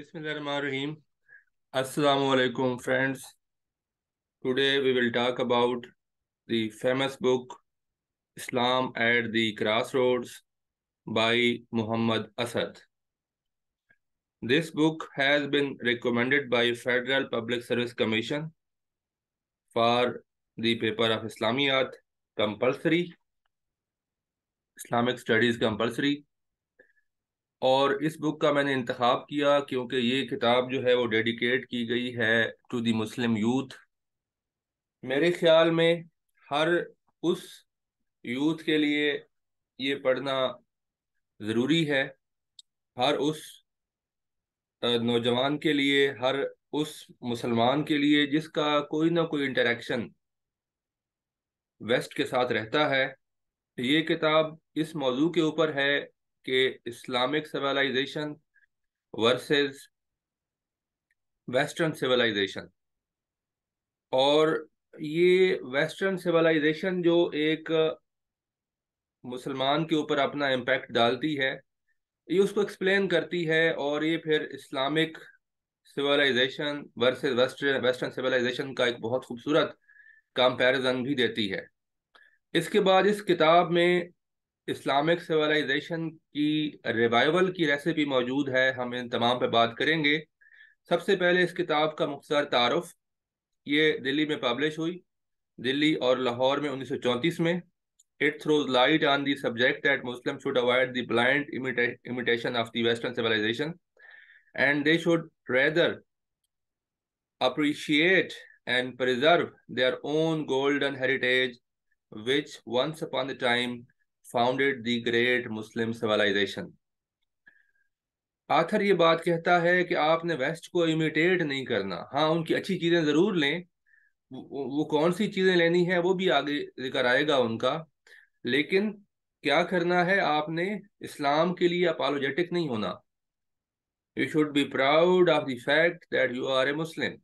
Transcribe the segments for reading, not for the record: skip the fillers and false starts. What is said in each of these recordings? Bismillahirrahmanirrahim. Assalamu alaikum friends. Today we will talk about the famous book Islam at the Crossroads by Muhammad Asad. This book has been recommended by Federal Public Service Commission for the paper of Islamiyat compulsory, Islamic Studies compulsory. और इस book का मैंने इंतखाब किया क्योंकि ये किताब जो है वो डेडिकेट की गई है टू दी मुस्लिम यूथ। मेरे ख्याल में हर उस यूथ के लिए ये पढ़ना ज़रूरी है, हर उस नौजवान के लिए, हर उस मुसलमान के लिए जिसका कोई ना कोई इंटरेक्शन वेस्ट के साथ रहता है। ये किताब इस मौजू के ऊपर है के Islamic civilisation versus western civilisation. और ये वेस्टर्न सिविलाइजेशन जो एक मुसलमान के ऊपर अपना इम्पैक्ट डालती है, ये उसको एक्सप्लेन करती है। और ये फिर Islamic civilisation versus western civilisation का एक बहुत खूबसूरत कंपैरिजन भी देती है। इसके बाद इस किताब में इस्लामिक सिविलाइजेशन की रिवाइवल की रेसिपी मौजूद है, हम इन तमाम पे बात करेंगे। सबसे पहले इस किताब का मुख्तसर तारुफ, ये दिल्ली में पब्लिश हुई, दिल्ली और लाहौर में 1934 में। It throws light on the subject that Muslim should avoid the blind imitation of the western civilization and they should rather appreciate and preserve their own golden heritage which once upon the time founded the great Muslim civilization। Author ये बात कहता है कि आपने waste को imitate नहीं करना। हाँ, उनकी अच्छी चीज़ें ज़रूर लें, वो कौन सी चीज़ें लेनी है वो भी आगे जिक्र आएगा उनका, लेकिन क्या करना है आपने, इस्लाम के लिए अपॉलोजेटिक नहीं होना। You should be proud of the fact that you are a Muslim.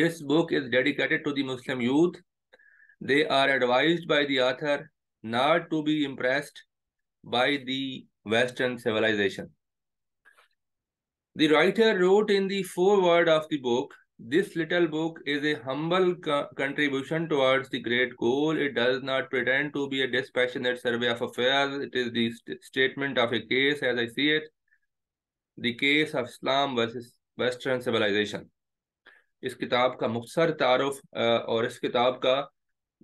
This book is dedicated to the Muslim youth. They are advised by the author not to be impressed by the Western civilization. The writer wrote in the foreword of the book, this little book is a humble contribution towards the great goal. It does not pretend to be a dispassionate survey of affairs. It is the statement of a case as I see it, the case of Islam versus Western civilization. इस किताब का मुख्तसर तारुफ और इस किताब का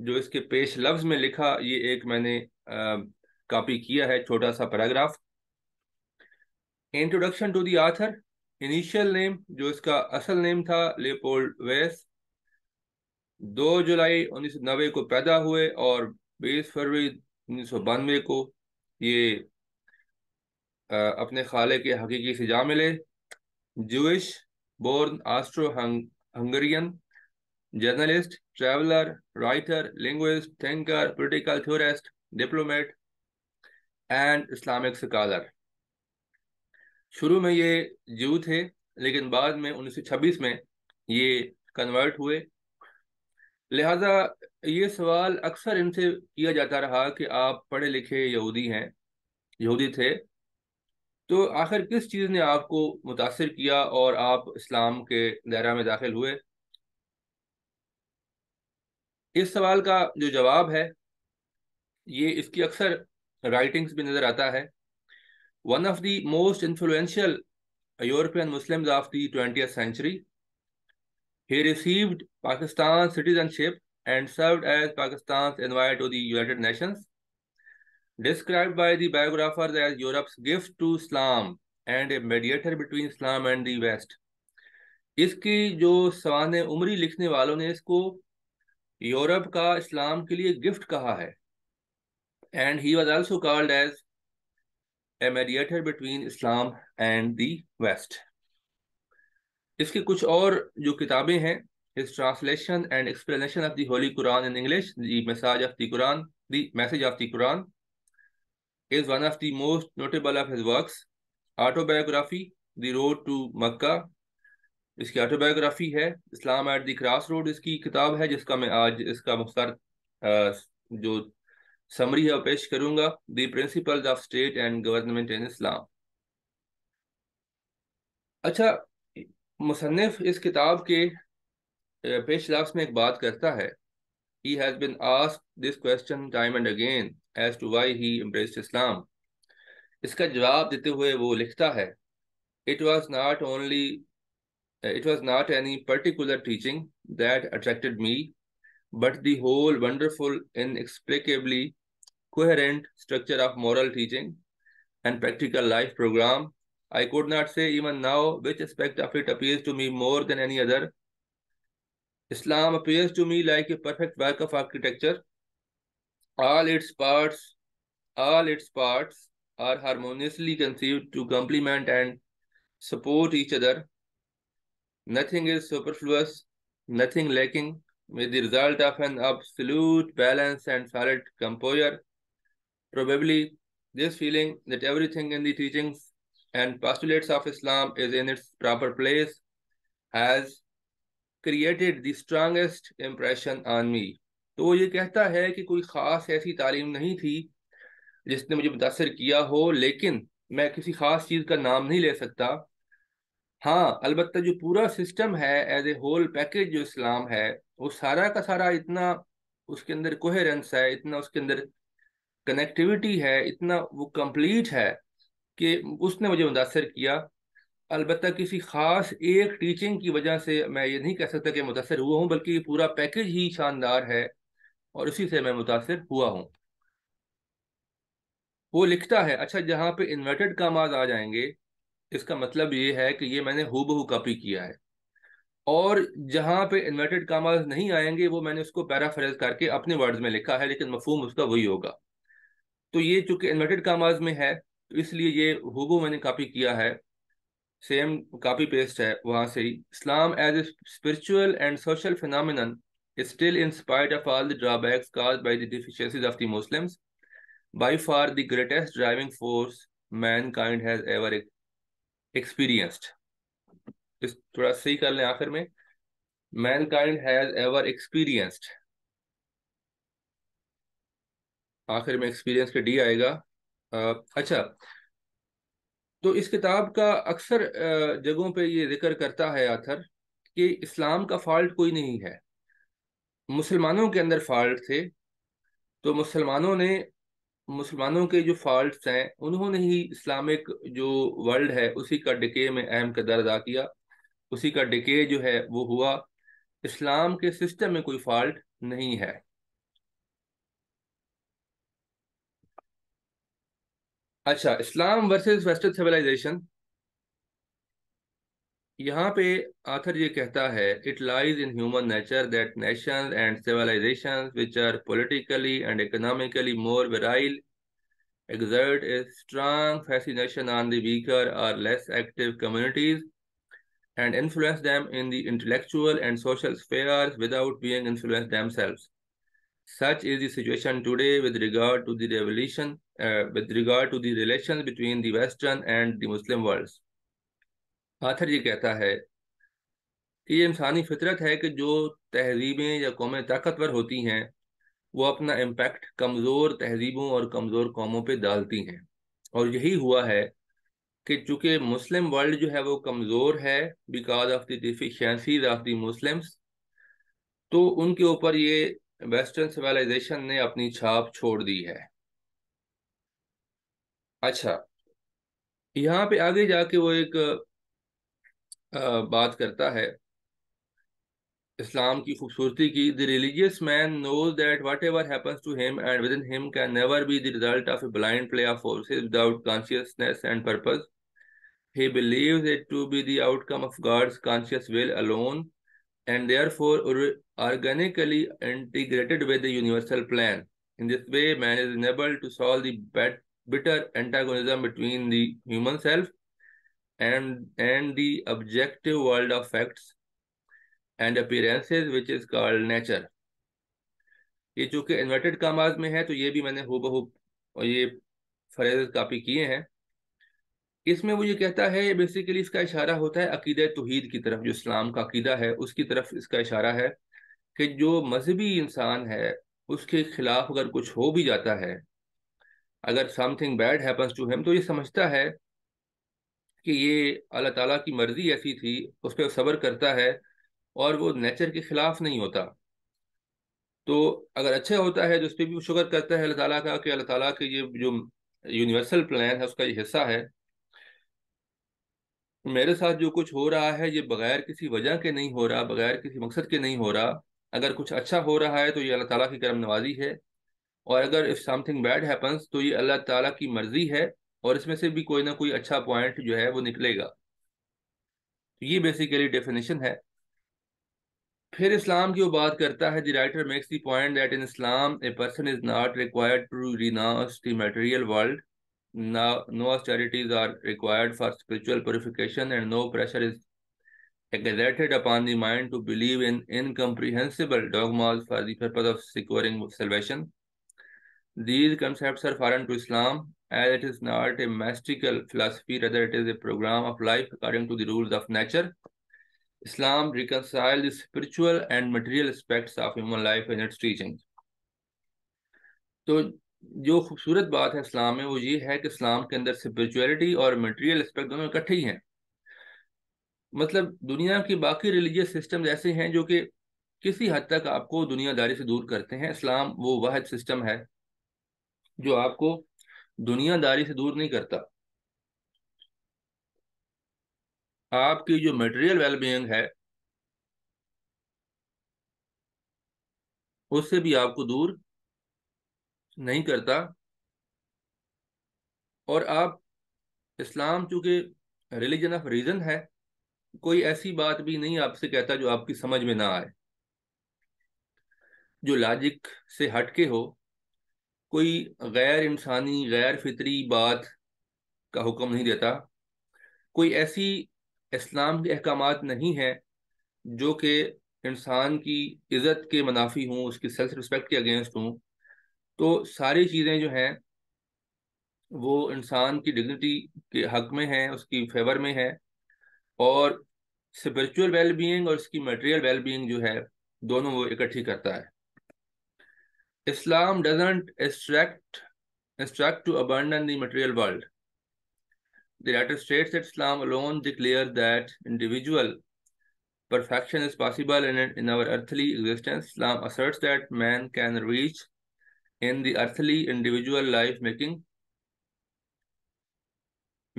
जो इसके पेश लफ्ज़ में लिखा, ये एक मैंने कॉपी किया है, छोटा सा paragraph. Introduction to the author, initial name जो इसका असल नेम था लेपोल्ड वेस, 2 जुलाई 1990 को पैदा हुए और 20 फरवरी 1992 को ये अपने खाले के हकीकी से जा मिले। Jewish born Austro Hungarian journalist, traveller, writer, linguist, thinker, political theorist, diplomat and Islamic scholar. शुरू में ये जू थे, लेकिन बाद में 1926 में ये कन्वर्ट हुए। लिहाजा ये सवाल अक्सर इनसे किया जाता रहा कि आप पढ़े लिखे यहूदी हैं, यहूदी थे, तो आखिर किस चीज़ ने आपको मुतासिर किया और आप इस्लाम के दायरा में दाखिल हुए। इस सवाल का जो जवाब है, ये इसकी अक्सर राइटिंग्स भी नज़र आता है। One of the most influential European Muslims of the 20th century, he received Pakistan citizenship and served as Pakistan envoy to the United Nations, described by the biographers as Europe's gift to Islam and a mediator between Islam and the waste. इसकी जो सवाने उम्री लिखने वालों ने इसको Europe का इस्लाम के लिए gift कहा है। And he was also called as a mediator between Islam and the waste. इसके कुछ और जो किताबें हैं, his translation and explanation of the holy Quran in English, the message of the Quran, the message of the Quran is one of the most notable of his works. Autobiography, the road to Mecca, इसकी autobiography है। इस्लाम at the crossroad इसकी किताब है, जिसका मैं आज इसका मुख्तसर जो समरी है पेश करूंगा। The principles of state and government in Islam. अच्छा, मुसन्निफ इस किताब के पेशलाफ्स में एक बात करता है, he has been asked this question time and again as to why he embraced Islam. इसका जवाब देते हुए वो लिखता है, it was not any particular teaching that attracted me but the whole wonderful inexplicably coherent structure of moral teaching and practical life program. I could not say even now which aspect of it appears to me more than any other. Islam appears to me like a perfect work of architecture. All its parts are harmoniously conceived to complement and support each other. Nothing is superfluous, nothing lacking, with the result of an absolute balance and solid composure. Probably this feeling that everything in the teachings and postulates of Islam is in its proper place has created the strongest impression on me. तो ये कहता है कि कोई ख़ास ऐसी तालीम नहीं थी जिसने मुझे मुतासर किया हो, लेकिन मैं किसी ख़ास चीज़ का नाम नहीं ले सकता. हाँ, अलबत्ता जो पूरा सिस्टम है, एज ए होल पैकेज जो इस्लाम है, वो सारा का सारा इतना उसके अंदर कोहेरेंस है, इतना उसके अंदर कनेक्टिविटी है, इतना वो कंप्लीट है कि उसने मुझे मुतासर किया. अलबत्ता किसी ख़ास एक टीचिंग की वजह से मैं ये नहीं कह सकता कि मुतासर हुआ हूँ, बल्कि पूरा पैकेज ही शानदार है और उसी से मैं मुतासर हुआ हूँ, वो लिखता है. अच्छा, जहाँ पे इन्वर्टेड कामाज आ जाएंगे, इसका मतलब ये है कि ये मैंने हूबहू कॉपी किया है, और जहाँ पे इन्वर्टेड कामाज नहीं आएंगे वो मैंने उसको पैराफ्रेज करके अपने वर्ड्स में लिखा है, लेकिन मफहूम उसका वही होगा. तो ये चूँकि इन्वर्टेड कामाज में है, इसलिए ये हूबहू मैंने कॉपी किया है, सेम कॉपी पेस्ट है वहाँ से ही. Islam as a spiritual and social phenomenon still in spite of all the drawbacks caused by the deficiencies of the Muslims by far the greatest driving force mankind has ever experienced. इस थोड़ा सही कर लें आखिर में, Mankind has ever experienced, आखिर में experience के डी आएगा. अच्छा, तो इस किताब का अक्सर जगहों पे ये जिक्र करता है आथर कि इस्लाम का फ़ाल्ट कोई नहीं है, मुसलमानों के अंदर फ़ाल्ट थे, तो मुसलमानों के जो फ़ाल्ट हैं उन्होंने ही इस्लामिक जो वर्ल्ड है उसी का डिके में अहम किरदार अदा किया, उसी का डिके जो है वो हुआ. इस्लाम के सिस्टम में कोई फ़ाल्ट नहीं है. अच्छा, इस्लाम वर्सेस वेस्टर्न सिविलाइजेशन, यहाँ पे आथर ये कहता है, it lies in human nature that nations and civilizations which are politically and economically more virile exert a strong fascination on the weaker or less active communities and influence them in the intellectual and social spheres without being influenced themselves. Such is the situation today with regard to the relations between the Western and the Muslim worlds. Author ये कहता है कि ये इंसानी फितरत है कि जो तहजीबें या कौमें ताकतवर होती हैं वो अपना इम्पैक्ट कमज़ोर तहजीबों और कमज़ोर कौमों पर डालती हैं, और यही हुआ है कि चूँकि मुस्लिम वर्ल्ड जो है वो कमज़ोर है because of the deficiencies of the Muslims, तो उनके ऊपर ये वेस्टर्न सिविलाइजेशन ने अपनी छाप छोड़ दी है. अच्छा, यहाँ पे आगे जाके वो एक बात करता है इस्लाम की खूबसूरती की. The religious man knows that whatever happens to him and within him can never be the result of a blind play of forces without consciousness and purpose. He believes it to be the outcome of God's conscious will alone and therefore organically integrated with the universal plan. In this way man is enabled to solve the bitter antagonism between the human self and the objective world of facts and appearances which is called nature. ये चूँकि inverted commas में है तो ये भी मैंने हूबहू और ये phrases copy किए हैं. इसमें वो ये कहता है, बेसिकली इसका इशारा होता है अकीदा तौहीद की तरफ, जो इस्लाम का अकीदा है उसकी तरफ इसका इशारा है कि जो मजहबी इंसान है उसके खिलाफ अगर कुछ हो भी जाता है, अगर something bad happens to him, तो ये समझता है कि ये अल्लाह ताला की मर्जी ऐसी थी, उस पर सब्र करता है और वो नेचर के ख़िलाफ़ नहीं होता। तो अगर अच्छा होता है जो उस पर भी शुक्र करता है अल्लाह ताला का कि अल्लाह ताला के ये जो यूनिवर्सल प्लान है उसका ये हिस्सा है। मेरे साथ जो कुछ हो रहा है ये बग़ैर किसी वजह के नहीं हो रहा, बग़ैर किसी मकसद के नहीं हो रहा। अगर कुछ अच्छा हो रहा है तो ये अल्लाह ताला की करम नवाजी है, और अगर इफ़ समथिंग बैड हैपन्स तो ये अल्लाह ताला की मर्ज़ी है, और इसमें से भी कोई ना कोई अच्छा पॉइंट जो है वो निकलेगा। तो ये बेसिकली डेफिनेशन है। फिर इस्लाम की वो बात करता है, the writer makes the point that in Islam a person is not required to renounce the material world, no austerities are required for spiritual purification and no pressure is exerted upon the mind to believe in incomprehensible dogmas for the purpose of securing salvation. These concepts are foreign to Islam, as it is not a mystical philosophy, rather it is a program of life according to the rules of nature. Islam reconciles the spiritual and material aspects of human life in its teachings. तो जो खूबसूरत बात है इस्लाम में वो ये है कि इस्लाम के अंदर स्पिरिचुअलिटी और मटेरियल एस्पेक्ट दोनों इकट्ठे ही हैं। मतलब दुनिया की बाकी रिलीजियस सिस्टम ऐसे हैं जो कि किसी हद तक आपको दुनियादारी से दूर करते हैं। इस्लाम वो वाहिद सिस्टम है जो आपको दुनियादारी से दूर नहीं करता। आपकी जो मटेरियल वेलबीइंग है उससे भी आपको दूर नहीं करता, और आप इस्लाम चूँकि रिलीजन ऑफ रीज़न है, कोई ऐसी बात भी नहीं आपसे कहता जो आपकी समझ में ना आए, जो लॉजिक से हटके हो। कोई गैर इंसानी गैर फितरी बात का हुक्म नहीं देता। कोई ऐसी इस्लाम के अहकामात नहीं हैं जो कि इंसान की इज़्ज़त के मनाफी हों, उसकी सेल्फ रिस्पेक्ट के अगेंस्ट हों। तो सारी चीज़ें जो हैं वो इंसान की डिग्निटी के हक़ में हैं, उसकी फेवर में हैं, और स्पिरिचुअल वेलबीइंग और उसकी मटेरियल वेलबीइंग जो है दोनों वो इकट्ठी करता है। Islam doesn't instruct to abandon the material world. The writer states that Islam alone declare that individual perfection is possible in our earthly existence. Islam asserts that man can reach in the earthly individual life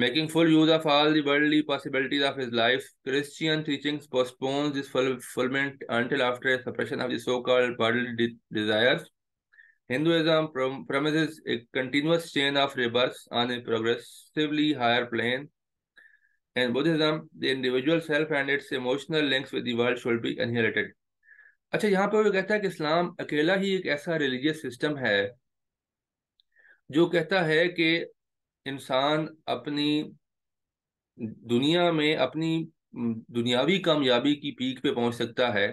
making full use of all the worldly possibilities of his life. Christian teachings postpones this fulfillment until after suppression of the so-called bodily desires. Hinduism promises a continuous chain of rebirths on a progressively higher plane. In Buddhism, the individual self and its emotional links with the world should be annihilated. अच्छा, यहाँ पर वो कहता है कि इस्लाम अकेला ही एक ऐसा रिलीजियस सिस्टम है जो कहता है कि इंसान अपनी दुनिया में अपनी दुनियावी कामयाबी की पीक पे पहुंच सकता है,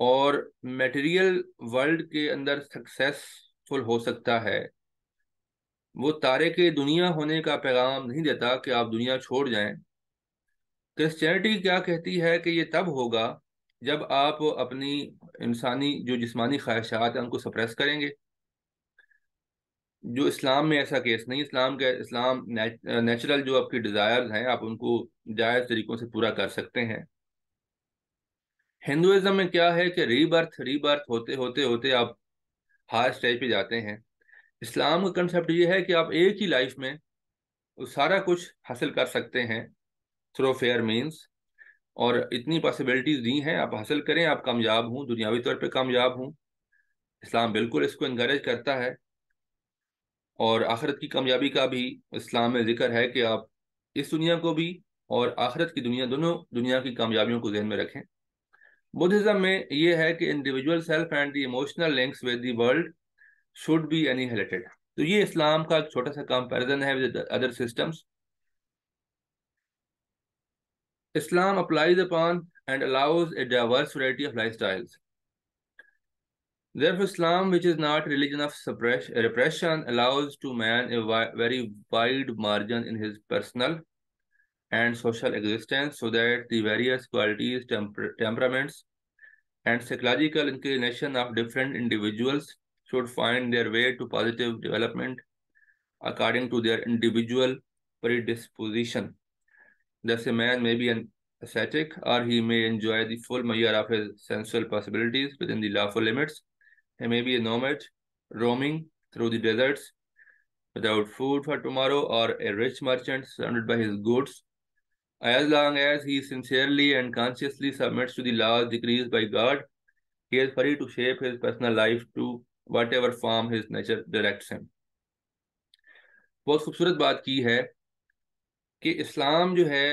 और मटेरियल वर्ल्ड के अंदर सक्सेसफुल हो सकता है। वो तारे के दुनिया होने का पैगाम नहीं देता कि आप दुनिया छोड़ जाएं। क्रिश्चियनिटी क्या कहती है कि ये तब होगा जब आप अपनी इंसानी जो जिस्मानी ख्वाहिशात हैं उनको सप्रेस करेंगे, जो इस्लाम में ऐसा केस नहीं। इस्लाम नेचुरल जो आपकी डिज़ायर्स हैं आप उनको जायज़ तरीक़ों से पूरा कर सकते हैं। हिंदुज़म में क्या है कि रीबर्थ होते होते होते आप हायर स्टेज पे जाते हैं। इस्लाम का कंसेप्ट ये है कि आप एक ही लाइफ में सारा कुछ हासिल कर सकते हैं थ्रू फेयर मीन्स, और इतनी पॉसिबिलिटीज़ दी हैं, आप हासिल करें, आप कामयाब हों, दुनियावी तौर पर कामयाब हों। इस्लाम बिल्कुल इसको इनकरेज करता है, और आखिरत की कामयाबी का भी इस्लाम में जिक्र है कि आप इस दुनिया को भी और आखिरत की दुनिया दोनों दुनिया की कामयाबियों को जहन में रखें। बुद्धिज़्म में यह है कि individual self and the emotional links with the world should be annihilated. तो ये इस्लाम का एक छोटा सा कंपैरिजन है with other systems. Islam applies upon and allows a diverse variety of lifestyles. Therefore, Islam, which is not religion of repression, allows to man a very wide margin in his personal and social existence, so that the various qualities, temperaments, and psychological inclination of different individuals should find their way to positive development according to their individual predisposition. Thus, a man may be an ascetic, or he may enjoy the full measure of his sensual possibilities within the lawful limits. He may be a nomad, roaming through the deserts without food for tomorrow, or a rich merchant surrounded by his goods. As long as he sincerely and consciously submits to the laws decreed by God, he is free to shape his personal life to whatever form his nature directs him. बहुत खूबसूरत बात की है कि इस्लाम जो है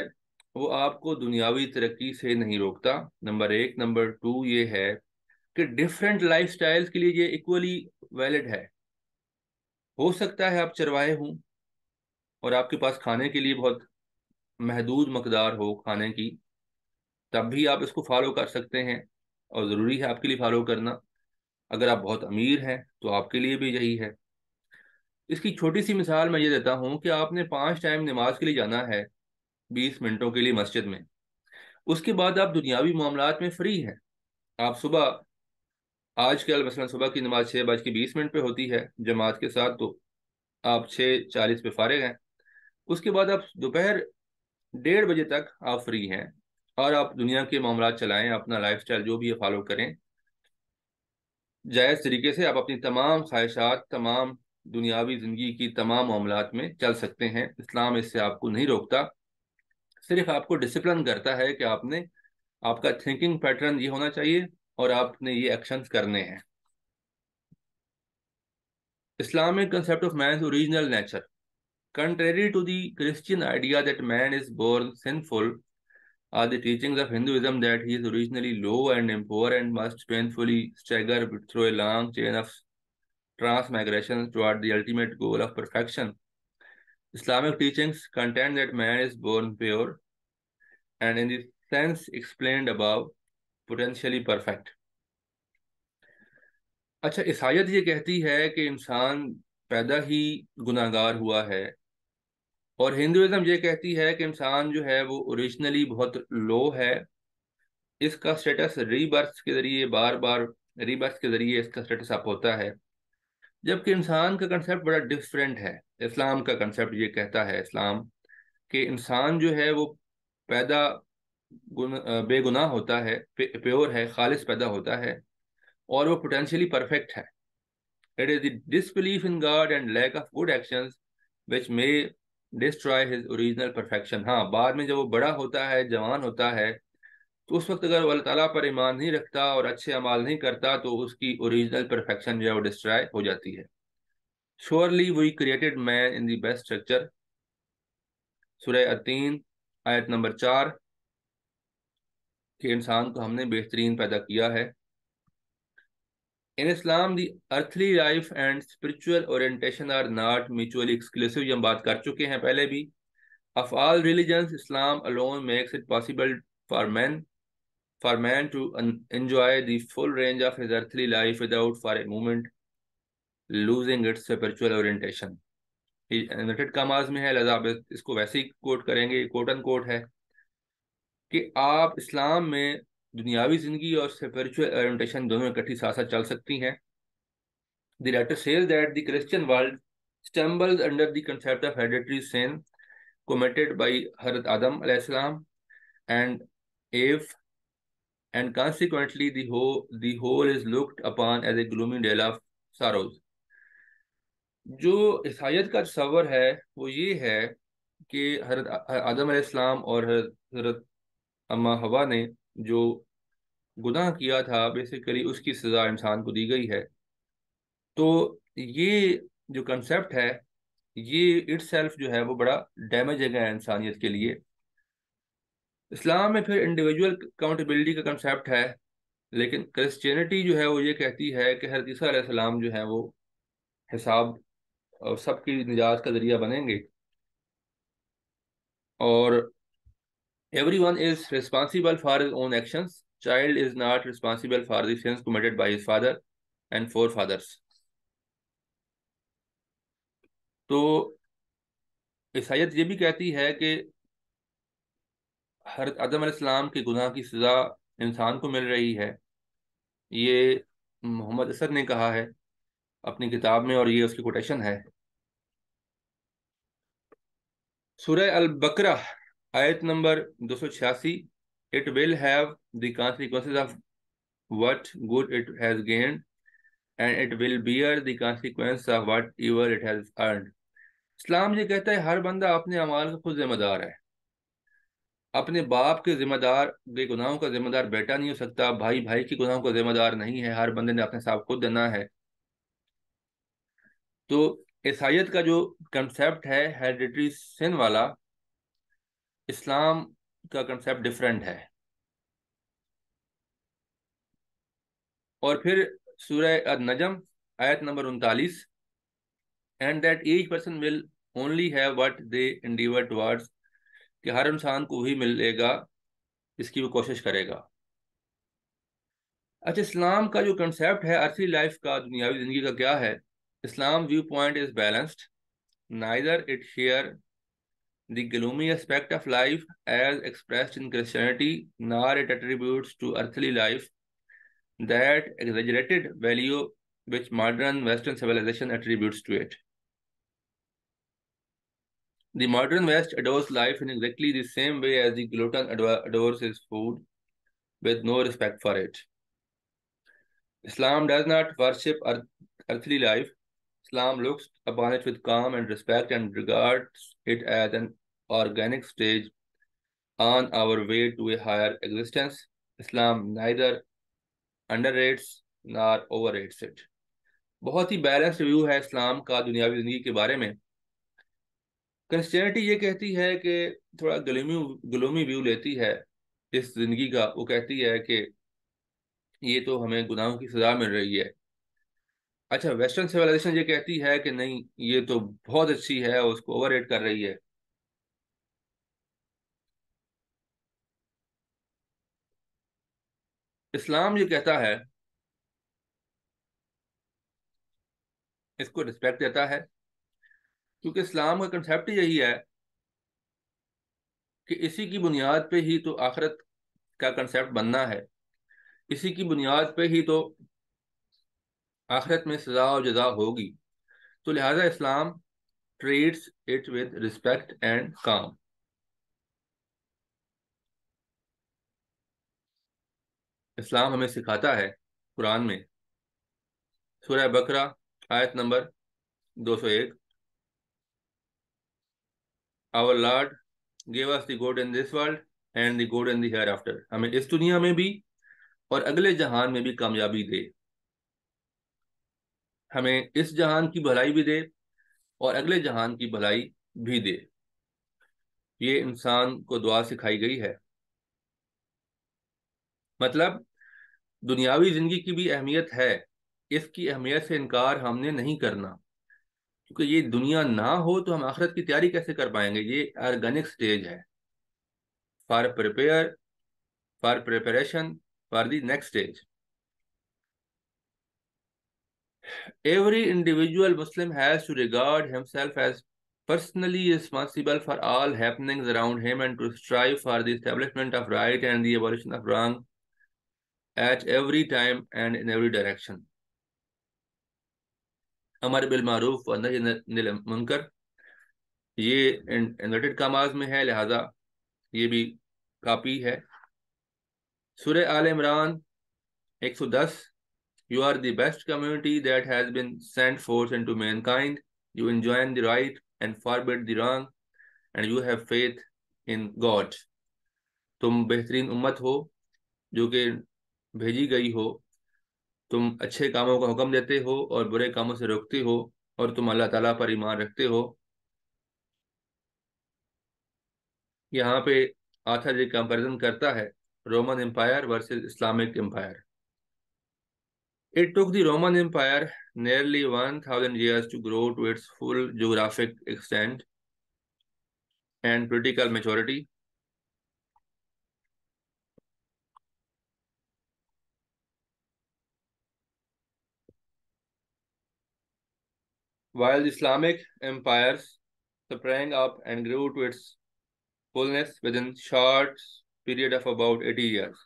वो आपको दुनियावी तरक्की से नहीं रोकता, नंबर एक। नंबर टू ये है कि डिफरेंट लाइफस्टाइल्स के लिए ये इक्वली वैलिड है। हो सकता है आप चरवाहे हों और आपके पास खाने के लिए बहुत महदूद मकदार हो खाने की, तब भी आप इसको फॉलो कर सकते हैं और ज़रूरी है आपके लिए फॉलो करना। अगर आप बहुत अमीर हैं तो आपके लिए भी यही है। इसकी छोटी सी मिसाल मैं ये देता हूँ कि आपने 5 टाइम नमाज के लिए जाना है 20 मिनटों के लिए मस्जिद में, उसके बाद आप दुनियावी मामलात में फ्री हैं। आप सुबह, आजकल मसलन सुबह की नमाज 6:20 पे होती है जमात के साथ, तो आप 6:40 पे फारिग हैं। उसके बाद आप दोपहर 1:30 बजे तक आप फ्री हैं और आप दुनिया के मामलात चलाएं, अपना लाइफस्टाइल जो भी है फॉलो करें। जायज़ तरीके से आप अपनी तमाम ख्वाहिशात, तमाम दुनियावी ज़िंदगी की तमाम मामलात में चल सकते हैं। इस्लाम इससे आपको नहीं रोकता, सिर्फ आपको डिसिप्लिन करता है कि आपने, आपका थिंकिंग पैटर्न ये होना चाहिए और आपने ये एक्शंस करने हैं। Islamic concept of man original nature, contrary to the Christian idea that man is born sinful, are the teachings of Hinduism that he is originally low and impure and must painfully stagger through a long chain of transmigrations toward the ultimate goal of perfection. Islamic teachings contend that man is born pure and, in the sense explained above, potentially perfect. अच्छा, ईसाइयत ये कहती है कि इंसान पैदा ही गुनाहगार हुआ है, और हिंदुइज्म ये कहती है कि इंसान जो है वो ओरिजिनली बहुत लो है, इसका स्टेटस रीबर्थ के ज़रिए, बार बार रीबर्थ के ज़रिए इसका स्टेटस अप होता है। जबकि इंसान का कंसेप्ट बड़ा डिफरेंट है। इस्लाम का कंसेप्ट ये कहता है, इस्लाम के इंसान जो है वो पैदा बेगुनाह होता है, प्योर है, खालिस पैदा होता है और वो पोटेंशियली परफेक्ट है। It is the disbelief in God and lack of good actions which may destroy his original perfection. हाँ, बाद में जब वो बड़ा होता है, जवान होता है, तो उस वक्त अगर अल्लाह ताला पर ईमान नहीं रखता और अच्छे अमाल नहीं करता तो उसकी ओरिजिनल परफेक्शन जो है वो डिस्ट्रॉय हो जाती है। Surely we created man in the best structure, सूरह अतीन आयत नंबर 4, कि इंसान को हमने बेहतरीन पैदा किया है। In Islam, the earthly life and spiritual orientation are not mutually exclusive. हम बात कर चुके हैं पहले भी। Of all religions, Islam alone makes it possible for man to enjoy the full range of his earthly life without for a moment losing its spiritual orientation. United कमाज में है, लजा इसको वैसे ही कोट करेंगे, कोट एंड कोट है कि आप इस्लाम में दुनियावी ज़िंदगी और स्पिरिचुअल ओरिएंटेशन दोनों इकट्ठी साथ साथ चल सकती हैं। The letter says that the Christian world stumbles under the concept of hereditary sin committed by Hazrat Adam alaihissalam and Eve, and consequently the whole is looked upon as a gloomy tale of sorrows. जो ईसाइयत का तस्वर है वो ये है कि हज़रत आदम अलैहिस्सलाम और हज़रत अम्मा हवा ने जो गुनाह किया था, बेसिकली उसकी सज़ा इंसान को दी गई है। तो ये जो कंसेप्ट है ये इटसेल्फ जो है वो बड़ा डैमेजिंग है इंसानियत के लिए। इस्लाम में फिर इंडिविजुअल अकाउंटेबिलिटी का कंसेप्ट है, लेकिन क्रिश्चियनिटी जो है वो ये कहती है कि हज़रत ईसा अलैहिस्सलाम जो है वो हिसाब और सबकी निजात का ज़रिया बनेंगे और Everyone is responsible for his own actions. Child is not responsible for the sins committed by his father and forefathers. तो ईसाइयत ये भी कहती है कि हज़रत आदम अलैहिस्सलाम के गुनाह की सज़ा इंसान को मिल रही है। ये मोहम्मद असद ने कहा है अपनी किताब में और ये उसकी कोटेशन है। Surah al-Baqarah, ayat number 286, it will have the consequences of what good it has gained, and it will bear the consequence of whatever it has earned. इस्लाम ये कहता है हर बंदा अपने अमाल का खुद जिम्मेदार है। अपने बाप के जिम्मेदार गुनाहों का जिम्मेदार बेटा नहीं हो सकता, भाई भाई के गुनाहों का जिम्मेदार नहीं है, हर बंदे ने अपने हिसाब खुद देना है। तो ईसाइयत का जो कंसेप्ट है हेरिडिटरी सिन वाला, इस्लाम का कंसेप्ट डिफरेंट है। और फिर सूरह अन-नजम आयत number 39, and that each person will only have what they endeavour towards, कि हर इंसान को वही मिलेगा इसकी वो कोशिश करेगा। अच्छा, इस्लाम का जो कंसेप्ट है अर्ली लाइफ का, दुनियावी ज़िंदगी का क्या है? Islam view point is balanced, neither it share the gloomy aspect of life as expressed in Christianity nor it attributes to earthly life that exaggerated value which modern western civilization attributes to it. The modern West adores life in exactly the same way as the glutton adores his food, with no respect for it. Islam does not worship earthly life. Islam looks upon it with calm and respect and regards it as an organic stage on our way to a higher existence. Islam neither underrates nor overrates it. बहुत ही balanced view है इस्लाम का दुनियावी ज़िंदगी के बारे में। Christianity ये कहती है कि थोड़ा ग्लूमी व्यू लेती है इस ज़िंदगी का। वो कहती है कि ये तो हमें गुनाहों की सज़ा मिल रही है। अच्छा, वेस्टर्न सिविलाइजेशन ये कहती है कि नहीं, ये तो बहुत अच्छी है, उसको ओवररेट कर रही है। इस्लाम ये कहता है, इसको रिस्पेक्ट देता है, क्योंकि इस्लाम का कंसेप्ट यही है कि इसी की बुनियाद पे ही तो आखिरत का कंसेप्ट बनना है, इसी की बुनियाद पे ही तो आखिरत में सज़ा और जज़ा होगी। तो लिहाजा Islam treats it with respect and calm. इस्लाम हमें सिखाता है कुरान में, सूरह बकरा आयत number 201, Our Lord gave us the good in this world and the good in the hereafter. हमें इस दुनिया में भी और अगले जहान में भी कामयाबी दे, हमें इस जहान की भलाई भी दे और अगले जहान की भलाई भी दे। ये इंसान को दुआ सिखाई गई है। मतलब दुनियावी ज़िंदगी की भी अहमियत है, इसकी अहमियत से इनकार हमने नहीं करना, क्योंकि ये दुनिया ना हो तो हम आखिरत की तैयारी कैसे कर पाएंगे। ये ऑर्गेनिक स्टेज है for preparation for the next stage. Every individual Muslim has to regard himself as personally responsible for all happenings around him and to strive for the establishment of right and the abolition of wrong at every time and in every direction. अमर बिल मारूफ व नही अनिल मुनकर, ये inverted commas में है, लिहाजा ये भी कापी है। सूरह आल इमरान 110, you are the best community that has been sent forth into mankind, you enjoin the right and forbid the wrong and you have faith in God. तुम बेहतरीन उम्मत हो जो कि भेजी गई हो, तुम अच्छे कामों का हुक्म देते हो और बुरे कामों से रोकते हो, और तुम अल्लाह ताला पर ईमान रखते हो। यहाँ पे आथर ये कंपैरिजन करता है Roman Empire versus Islamic Empire. It took the Roman Empire nearly 1000 years to grow to its full geographic extent and political maturity. While the Islamic empires sprang up and grew to its fullness within a short period of about 80 years.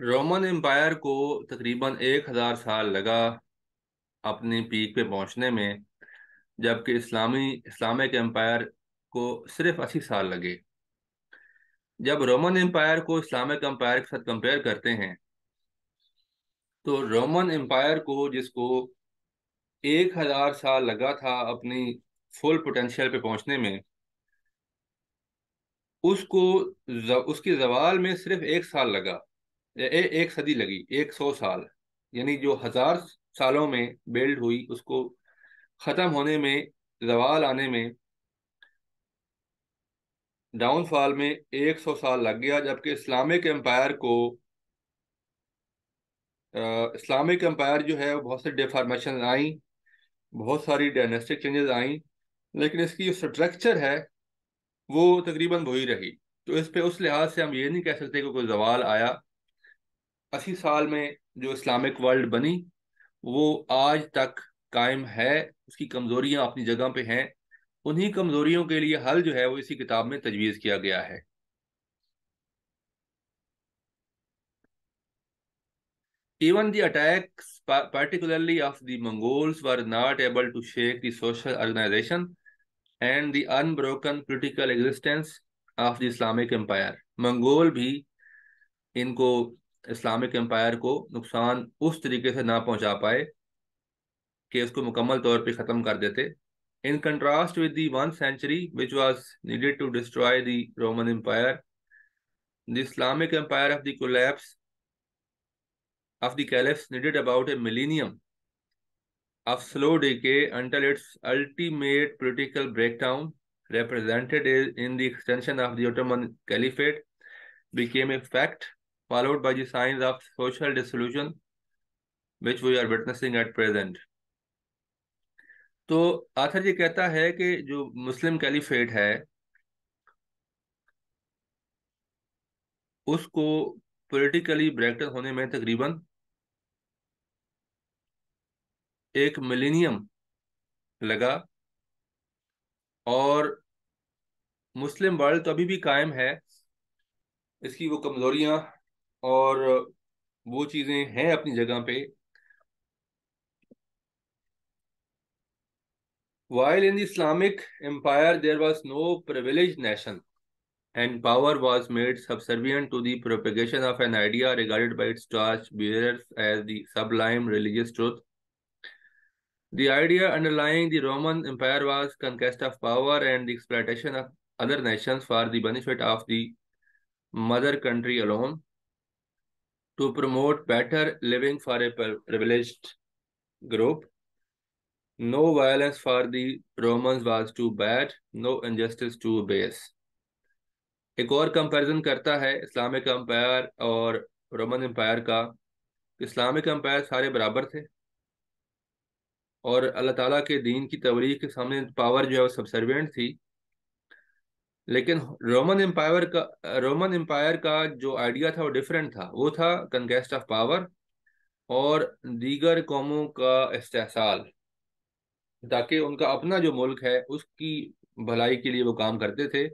Roman Empire को तकरीबन 1000 साल लगा अपनी peak पे पहुंचने में, जबकि Islamic Empire को सिर्फ 80 साल लगे। जब रोमन एम्पायर को इस्लामिक एम्पायर के साथ कंपेयर करते हैं तो रोमन एम्पायर को, जिसको 1000 साल लगा था अपनी फुल पोटेंशियल पे पहुंचने में, उसके जवाल में सिर्फ 1 साल लगा, या एक सदी लगी, 100 साल। यानी जो 1000 सालों में बिल्ड हुई, उसको ख़त्म होने में, जवाल आने में, डाउनफॉल में 100 साल लग गया। जबकि इस्लामिक एम्पायर जो है, बहुत सारी डिफॉर्मेशन आई, बहुत सारी डायनेस्टिक चेंजेस आई, लेकिन इसकी जो स्ट्रक्चर है वो तकरीबन वही रही। तो इस पे उस लिहाज से हम ये नहीं कह सकते कि कोई जवाल आया। 80 साल में जो इस्लामिक वर्ल्ड बनी वो आज तक कायम है, उसकी कमज़ोरियाँ अपनी जगह पे हैं। उन्हीं कमज़ोरियों के लिए हल जो है वो इसी किताब में तजवीज़ किया गया है। Even the attacks, particularly of the Mongols, were not able to shake the social organization and the unbroken political existence of the Islamic Empire. Mongol भी इनको, इस्लामिक एम्पायर को नुकसान उस तरीके से ना पहुंचा पाए कि उसको मुकम्मल तौर पे ख़त्म कर देते। In contrast with the 1 century which was needed to destroy the Roman Empire, the Islamic Empire of the collapse of the caliphs needed about a millennium of slow decay until its ultimate political breakdown, represented in the extension of the Ottoman Caliphate, became a fact, followed by the signs of social dissolution which we are witnessing at present. तो author ये कहता है कि जो मुस्लिम caliphate है उसको politically breakdown होने में तकरीबन 1 मिलेनियम लगा, और मुस्लिम वर्ल्ड तो अभी भी कायम है, इसकी वो कमज़ोरियाँ और वो चीज़ें हैं अपनी जगह पे। While in the Islamic Empire there was no privileged nation and power was made subservient to the propagation of an idea regarded by its torch bearers as the sublime religious truth. The idea underlying the Roman Empire was conquest of power and the exploitation of other nations for the benefit of the mother country alone, to promote better living for a privileged group. No violence for the Romans was too bad, no injustice too base. एक और comparison करता है Islamic Empire और Roman Empire का। Islamic Empire सारे बराबर थे और अल्लाह ताला के दीन की तबलीग के सामने पावर जो है वो सबसर्वेंट थी, लेकिन रोमन एम्पायर का जो आइडिया था वो डिफरेंट था। वो था कंकेस्ट ऑफ पावर और दीगर कौमों का इस्तेहसाल, ताकि उनका अपना जो मुल्क है उसकी भलाई के लिए वो काम करते थे,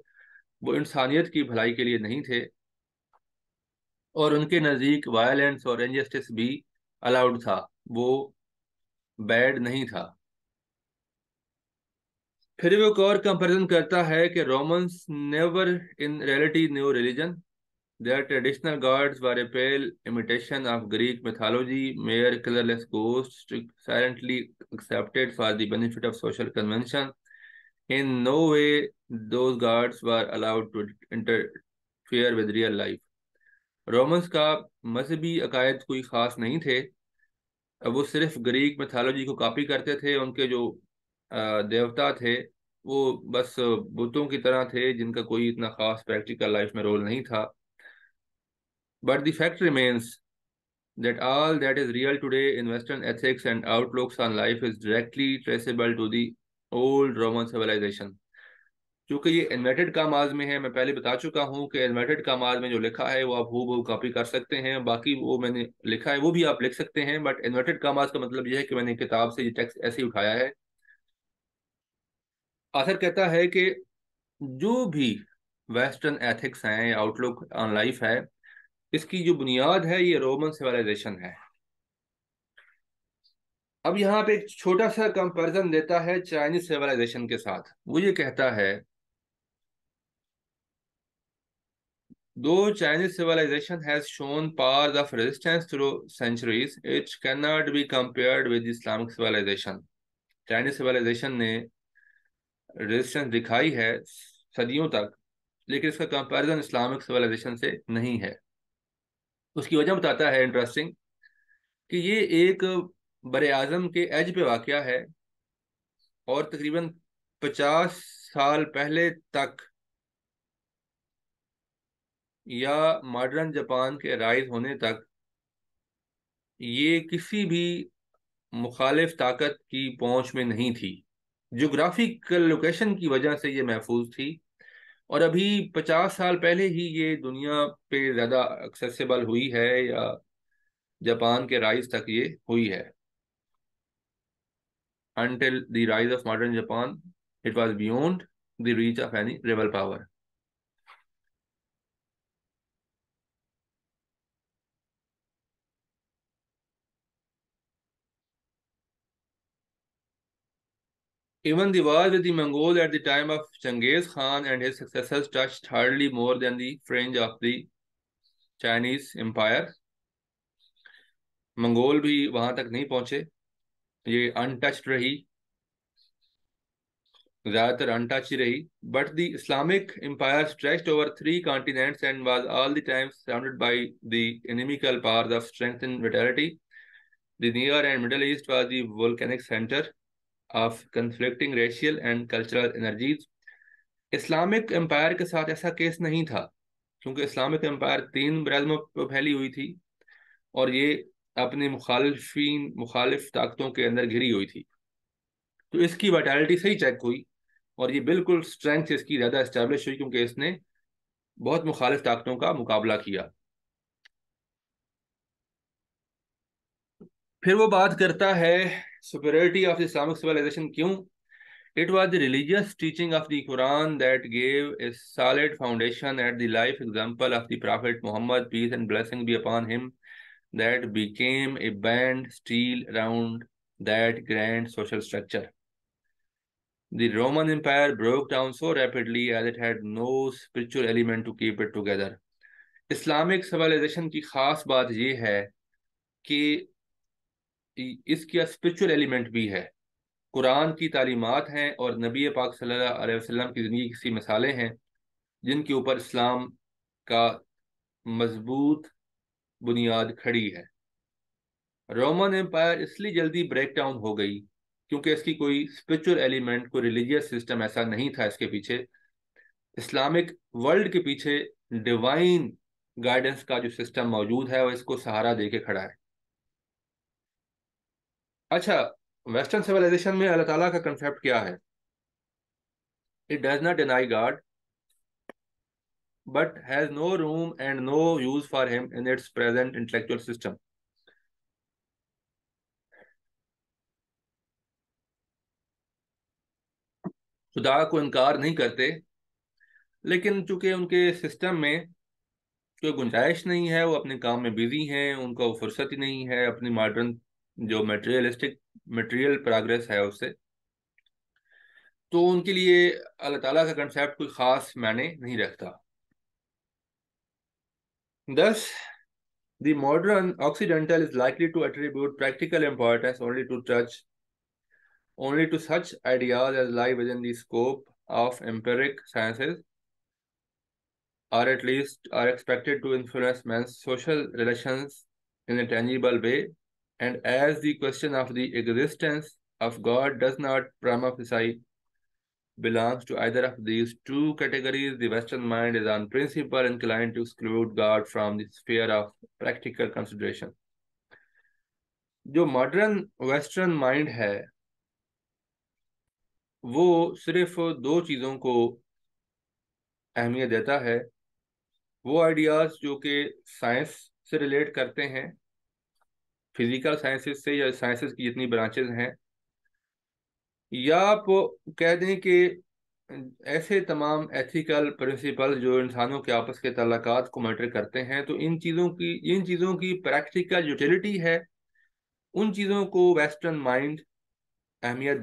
वो इंसानियत की भलाई के लिए नहीं थे। और उनके नज़दीक वायलेंस और इनजस्टिस भी अलाउड था, वो बैड नहीं था। फिर वो एक और कंपेरिजन करता है कि Romans never in reality knew religion, their traditional gods were a pale imitation of Greek mythology, mere colourless ghost silently accepted for the benefit of social convention. In no way those gods were allowed to interfere with real life. Romans का मजहबी अकायद कोई ख़ास नहीं थे, वो सिर्फ Greek mythology को copy करते थे। उनके जो देवता थे वो बस बुतों की तरह थे, जिनका कोई इतना ख़ास प्रैक्टिकल लाइफ में रोल नहीं था। But the fact remains that all that is real today in Western ethics and outlooks on life is directly traceable to the old Roman civilization. क्योंकि ये इन्वर्टेड कामाज में है, मैं पहले बता चुका हूँ कि इन्वर्टेड कामाज में जो लिखा है वो आप हूबहू कॉपी कर सकते हैं, बाकी वो मैंने लिखा है वो भी आप लिख सकते हैं, बट इन्वर्टेड कामाज का मतलब यह है कि मैंने किताब से ये टेक्स्ट ऐसे ही उठाया है। आथर कहता है कि जो भी वेस्टर्न एथिक्स हैं, आउटलुक ऑन लाइफ है, इसकी जो बुनियाद है ये रोमन सिविलाइजेशन है। अब यहाँ पे एक छोटा सा कंपैरिजन देता है चाइनीज सिविलाइजेशन के साथ। वो ये कहता है though Chinese civilization has shown powers of resistance through centuries, it cannot be compared with Islamic civilization. Chinese civilization ने resistance दिखाई है सदियों तक, लेकिन इसका comparison Islamic civilization से नहीं है। उसकी वजह बताता है interesting कि ये एक बड़े आजम के एज पे वाक़या है और तकरीबन 50 साल पहले तक या मॉडर्न जापान के राइज होने तक ये किसी भी मुखालिफ ताकत की पहुंच में नहीं थी। जोग्राफिकल लोकेशन की वजह से ये महफूज थी और अभी 50 साल पहले ही ये दुनिया पे ज़्यादा एक्सेसिबल हुई है या जापान के राइज तक ये हुई है। Until the rise of modern Japan it was beyond the reach of any rebel power. Even the war with the Mongols at the time of Genghis Khan and his successors touched hardly more than the fringe of the Chinese Empire. Mongol भी वहाँ तक नहीं पहुँचे, ये untouched रही, ज़्यादातर untouched रही। But the Islamic Empire stretched over 3 continents and was all the time surrounded by the inimical powers of strength and vitality. The Near and Middle East was the volcanic center of conflicting racial and cultural energies. Islamic empire के साथ ऐसा case नहीं था क्योंकि Islamic empire 3 बराज़मों पर फैली हुई थी और ये अपने मुखालिफ ताकतों के अंदर घिरी हुई थी। तो इसकी वाइटैलिटी सही चेक हुई और ये बिल्कुल स्ट्रेंथ इसकी ज़्यादा इस्टेब्लिश हुई क्योंकि इसने बहुत मुखालिफ ताकतों का मुकाबला किया। फिर वो बात करता है superiority of Islamic civilization क्यों? It was the religious teaching of the Quran that gave a solid foundation at the life example of the Prophet Muhammad, peace and blessing be upon him, that became a band steel around that grand social structure. The Roman Empire broke down so rapidly as it had no spiritual element to keep it together. Islamic civilization की खास बात ये है कि इसका spiritual element भी है, कुरान की तालीमात हैं और नबी पाक सल्लल्लाहु अलैहि वसल्लम की ज़िंदगी की मिसालें हैं जिनके ऊपर इस्लाम का मजबूत बुनियाद खड़ी है। रोमन एम्पायर इसलिए जल्दी ब्रेक डाउन हो गई क्योंकि इसकी कोई स्पिरिचुअल एलिमेंट, कोई रिलीजियस सिस्टम ऐसा नहीं था इसके पीछे। इस्लामिक वर्ल्ड के पीछे डिवाइन गाइडेंस का जो सिस्टम मौजूद है वह इसको सहारा दे के खड़ा है। अच्छा, वेस्टर्न सिविलाइजेशन में अल्लाह ताला का कंसेप्ट क्या है? It does not deny God but has no room and no use for him in its present intellectual system. खुदा को इनकार नहीं करते लेकिन चूंकि उनके सिस्टम में कोई गुंजाइश नहीं है, वो अपने काम में बिजी हैं, उनको फुर्सत ही नहीं है अपनी मॉडर्न जो मटेरियल प्रोग्रेस है उससे, तो उनके लिए अल्लाह ताला का कंसेप्ट कोई ख़ास मायने नहीं रखता। Thus, the modern Occidental is likely to attribute practical importance only to such ideas as lie within the scope of empiric sciences, or at least are expected to influence men's social relations in a tangible way. And as the question of the existence of God does not prima facie belongs to either of these two categories, the Western mind is on principle inclined to exclude God from the sphere of practical consideration. जो modern Western mind है वो सिर्फ 2 चीज़ों को अहमियत देता है, वो आइडियाज़ जो कि साइंस से रिलेट करते हैं, फिजिकल साइंसेस से या साइंसेस की जितनी ब्रांचेस हैं, या आप कह दें कि ऐसे तमाम एथिकल प्रिंसिपल जो इंसानों के आपस के ताल्लुकात को मैटर करते हैं, तो इन चीज़ों की प्रैक्टिकल यूटिलिटी है, उन चीज़ों को वेस्टर्न माइंड अहमियत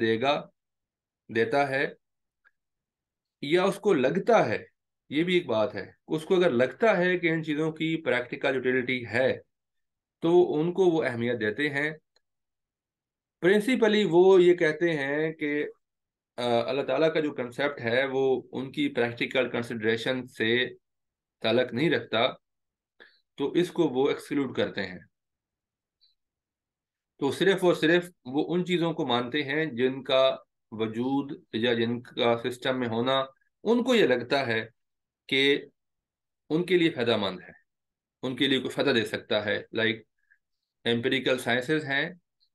देता है या उसको लगता है। ये भी एक बात है, उसको अगर लगता है कि इन चीज़ों की प्रैक्टिकल यूटिलिटी है तो उनको वो अहमियत देते हैं। प्रिंसिपली वो ये कहते हैं कि अल्लाह ताला का जो कंसेप्ट है वो उनकी प्रैक्टिकल कंसिडरेशन से ताल्लुक नहीं रखता, तो इसको वो एक्सक्लूड करते हैं। तो सिर्फ और सिर्फ वो उन चीज़ों को मानते हैं जिनका वजूद या जिनका सिस्टम में होना उनको ये लगता है कि उनके लिए फ़ायदामंद है, उनके लिए कोई फ़ायदा दे सकता है। लाइक एम्पिरिकल साइंसेस हैं,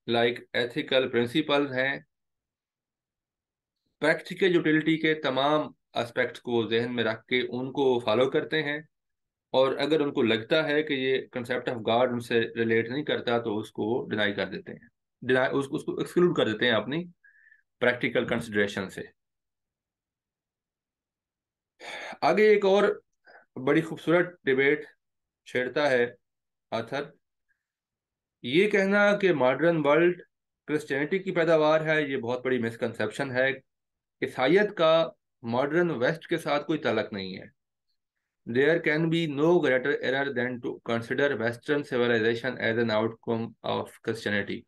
लाइक एथिकल प्रिंसिपल्स हैं, प्रैक्टिकल यूटिलिटी के तमाम एस्पेक्ट्स को जहन में रख के उनको फॉलो करते हैं, और अगर उनको लगता है कि ये कंसेप्ट ऑफ गॉड उनसे रिलेट नहीं करता तो उसको डिनाई कर देते हैं, उसको एक्सक्लूड कर देते हैं अपनी प्रैक्टिकल कंसिडरेशन से। आगे एक और बड़ी खूबसूरत डिबेट छेड़ता है आथर, ये कहना कि मॉडर्न वर्ल्ड क्रिश्चियनिटी की पैदावार है, ये बहुत बड़ी मिसकंसेप्शन है। ईसाइयत का मॉडर्न वेस्ट के साथ कोई ताल्लुक नहीं है। There can be no greater error than to consider western civilisation as an outcome of Christianity.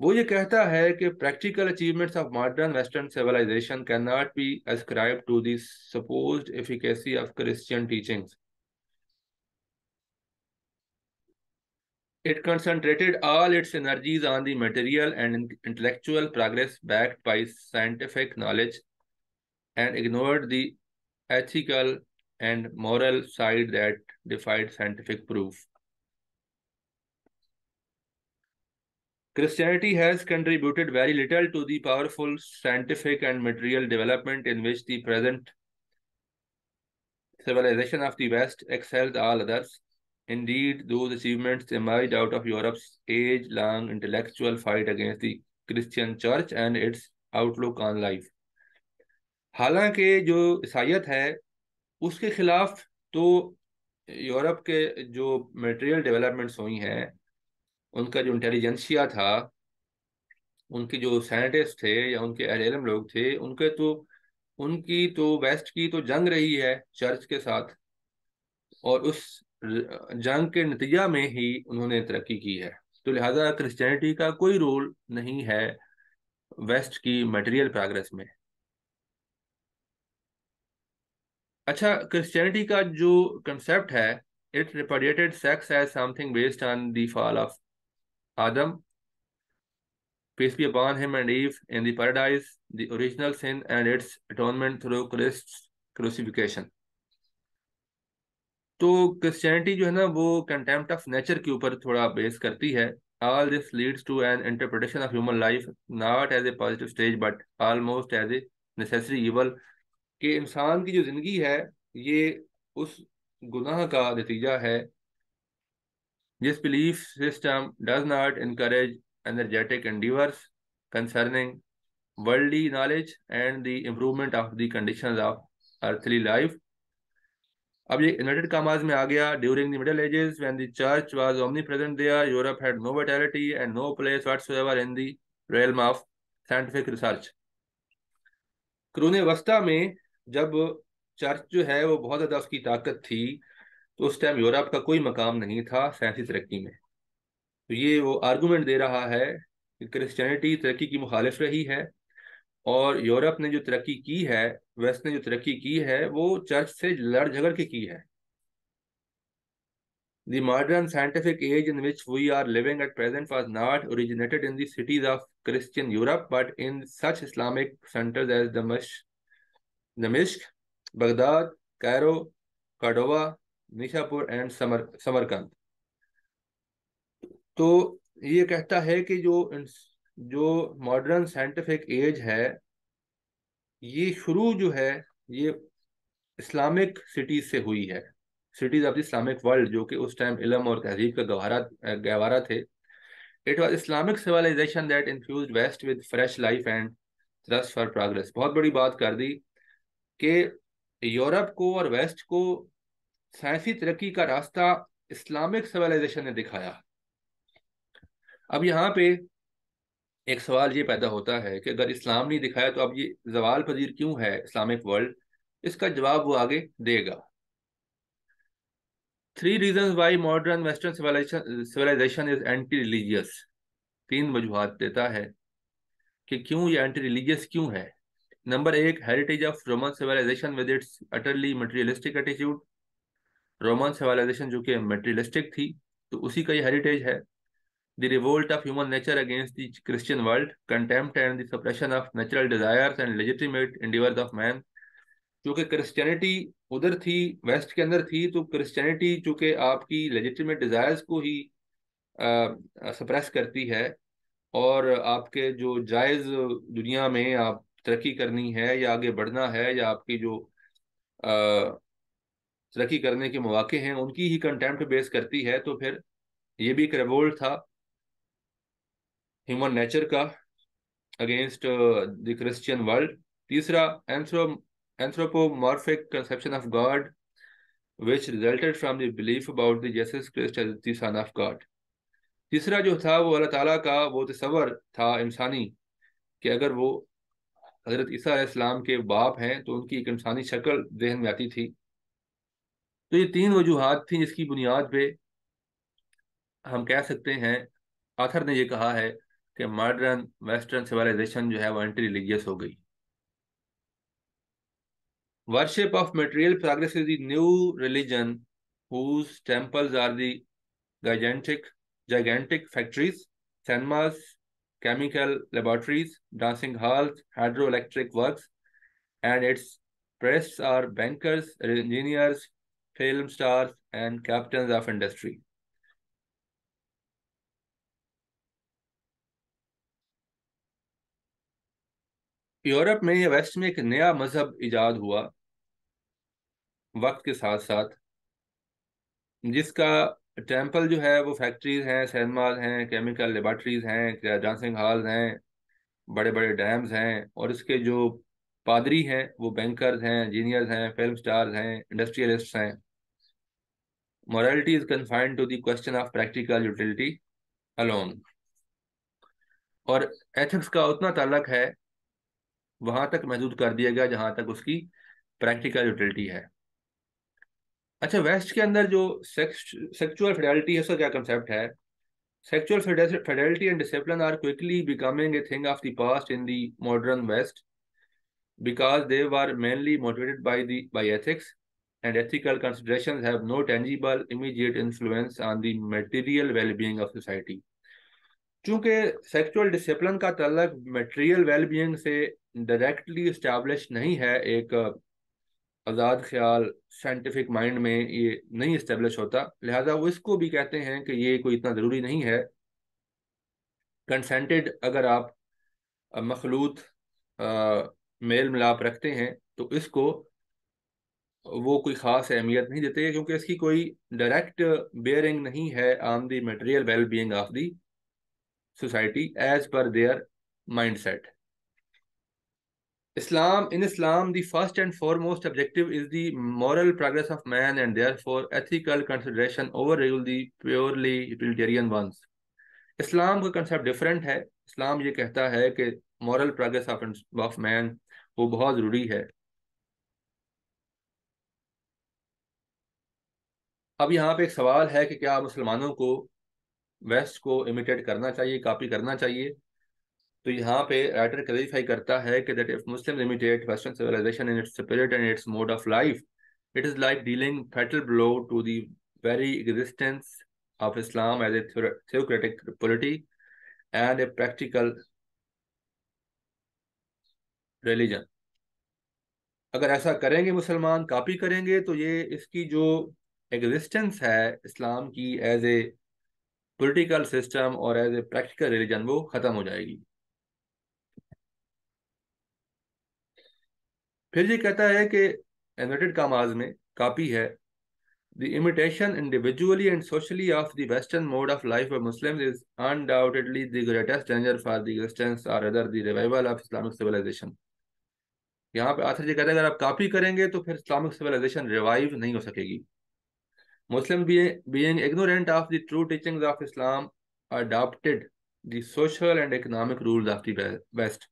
वो ये कहता है कि practical achievements of modern western civilization can not be ascribe to the supposed efficacy of Christian teachings. It concentrated all its energies on the material and intellectual progress backed by scientific knowledge and ignored the ethical and moral side that defied scientific proof. Christianity has contributed very little to the powerful scientific and material development in which the present civilization of the West excels all others. Indeed, those achievements emerged out of Europe's age-long intellectual fight against the Christian Church and its outlook on life. हालांकि जो ईसाइयत है उसके खिलाफ तो Europe के जो material developments हुई हैं, उनका जो इंटेलिजेंसिया था, उनके जो साइंटिस्ट थे या उनके एहल-ए-इल्म लोग थे, उनकी तो वेस्ट की तो जंग रही है चर्च के साथ, और उस जंग के नतीजा में ही उन्होंने तरक्की की है। तो लिहाजा क्रिश्चियनिटी का कोई रोल नहीं है वेस्ट की मटेरियल प्रोग्रेस में। अच्छा, क्रिश्चियनिटी का जो कंसेप्ट है, it represented sex as something based on the fall of Adam, peace be upon him and Eve in the paradise, the original sin and its atonement through Christ's crucifixion. तो Christianity जो है ना वो contempt of nature के ऊपर थोड़ा base करती है। All this leads to an interpretation of human life not as a positive stage but almost as a necessary evil, कि इंसान की जो जिंदगी है ये उस गुनाह का नतीजा है जिस belief system does not encourage energetic endeavours concerning worldly knowledge and the improvement of the conditions of earthly life. अब ये इन्वर्टेड कामाज में आ गया। During the middle ages when the church was omnipresent there Europe had no vitality and no place whatsoever in the realm of scientific research. कुरूने वस्ता में जब church जो है वो बहुत ज़्यादा उसकी ताकत थी, तो उस टाइम यूरोप का कोई मकाम नहीं था साइंसी तरक्की में। तो ये वो आर्गूमेंट दे रहा है कि क्रिश्चियनिटी तरक्की की मुखालिफ रही है, और यूरोप ने जो तरक्की की है, वेस्ट ने जो तरक्की की है, वो चर्च से लड़ झगड़ के की है। The modern scientific age in which we are living at present was not originated in the cities of Christian Europe but in such Islamic centres as दमिश्क, Baghdad, Cairo, Cordoba, Nishapur and Samarkand. तो ये कहता है कि जो modern scientific as है ये शुरू जो है ये इस्लामिक सिटीज से हुई है, cities of the Islamic world जो कि उस टाइम इलम और तहजीब का गवारा थे। It was Islamic civilisation that infused waste with fresh life and thrust for progress. बहुत बड़ी बात कर दी कि यूरोप को और वेस्ट को साइंसी तरक्की का रास्ता इस्लामिक सिविलाइजेशन ने दिखाया। अब यहाँ पे एक सवाल ये पैदा होता है कि अगर इस्लाम नहीं दिखाया तो अब ये जवाल पजीर क्यों है इस्लामिक वर्ल्ड? इसका जवाब वो आगे देगा। 3 reasons why modern western civilisation is anti religious. 3 वजूहत देता है कि क्यों ये एंटी रिलीजियस क्यों है। Number 1, heritage of Roman civilisation with its utterly materialistic attitude. Roman civilisation जो कि मटेरियलिस्टिक थी तो उसी का ये हेरिटेज है। The revolt of human nature against the Christian world, contempt and the suppression of natural desires and legitimate endeavors of man। क्योंकि Christianity उधर थी, वेस्ट के अंदर थी, तो क्रिश्चियनिटी चूँकि आपकी लेजिटिमेट डिज़ायर्स को ही सप्रेस करती है और आपके जो जायज़ दुनिया में आप तरक्की करनी है या आगे बढ़ना है या आपकी जो तरक्की करने के मौके हैं उनकी ही कंटेम्प्ट बेस करती है, तो फिर ये भी एक रिवोल्ट था ह्यूमन नेचर का अगेंस्ट द क्रिश्चियन वर्ल्ड। तीसरा, anthropomorphic conception of God which resulted from the belief about the Jesus Christ as the Son of God। तीसरा जो था वो अल्लाह ताला का वो तस्वर था इंसानी कि अगर वो हज़रत ईसा अलैहिस्सलाम के बाप हैं तो उनकी एक इंसानी शक्ल जहन में आती थी। तो ये 3 वजूहत थी जिसकी बुनियाद पे हम कह सकते हैं आथर ने ये कहा है कि मॉडर्न वेस्टर्न सिविलाइजेशन जो है वो एंटी रिलीजियस हो गई। Worship of material progress is the new religion whose temples are the gigantic factories, cinemas, chemical laboratories, dancing halls, hydroelectric works, and its priests are bankers, engineers, film stars, and captains of industry। Europe में या waste में एक नया मजहब इजाद हुआ वक्त के साथ साथ, जिसका टेंपल जो है वो फैक्ट्रीज हैं, सिनेमाज हैं, केमिकल लेबॉर्ट्रीज हैं, डांसिंग हॉल्स हैं, बड़े बड़े डैम्स हैं, और इसके जो पादरी हैं वो बैंकर्स हैं, इंजीनियर्स हैं, फिल्म स्टार्स हैं, इंडस्ट्रियलिस्ट्स हैं। Morality is confined to the question of practical utility alone. और एथिक्स का उतना ताल्लुक है वहाँ तक महदूद कर दिया गया जहाँ तक उसकी प्रैक्टिकल यूटिलिटी है। अच्छा, वेस्ट के अंदर जो सेक्सुअल फेडलिटी है उसका क्या कंसेप्ट है? Sexual fidelity and discipline are quickly becoming a thing of the past in the modern waste because they are mainly motivated by ethics and ethical considerations have no tangible immediate influence on the material wellbeing of society. चूँकि sexual discipline का तल्लक material wellbeing से directly establish नहीं है, एक आज़ाद ख्याल scientific mind में ये नहीं इस्टेब्लिश होता, लिहाजा वो इसको भी कहते हैं कि ये कोई इतना ज़रूरी नहीं है। कंसेंटेड अगर आप मखलूत मेल मिलाप रखते हैं तो इसको वो कोई ख़ास अहमियत नहीं देते क्योंकि इसकी कोई डायरेक्ट बेयरिंग नहीं है on the material wellbeing of the society as per their mind set. In Islam, the first and foremost objective is the moral progress of man, and therefore ethical consideration overrule the purely utilitarian ones। Islam का concept different है। इस्लाम ये कहता है कि moral progress of man वो बहुत ज़रूरी है। अब यहाँ पे एक सवाल है कि क्या मुसलमानों को वेस्ट को इमिटेट करना चाहिए, कॉपी करना चाहिए? तो यहाँ पे राइटर क्लैरिफाई करता है कि that if Muslim imitate western civilisation in its spirit and its mode of life it is like dealing fatal blow to the very existence of Islam as a theocratic polity and a practical religion. अगर ऐसा करेंगे, मुसलमान copy करेंगे, तो ये इसकी जो existence है इस्लाम की एज ए पोलिटिकल सिस्टम और एज ए प्रैक्टिकल रिलीजन वो ख़त्म हो जाएगी। फिर ये कहता है कि इन्वर्टेड कामाज में कापी है the imitation individually and socially of the western mode of life of Muslim is undoubtedly the greatest danger for the existence और other the revival of Islamic civilisation. यहाँ पे आथर जी कहते हैं अगर आप copy करेंगे तो फिर इस्लामिक सिविलाइजेशन रिवाइव नहीं हो सकेगी। Muslim being ignorant of the true teachings of Islam adopted the social and economic rules of the waste.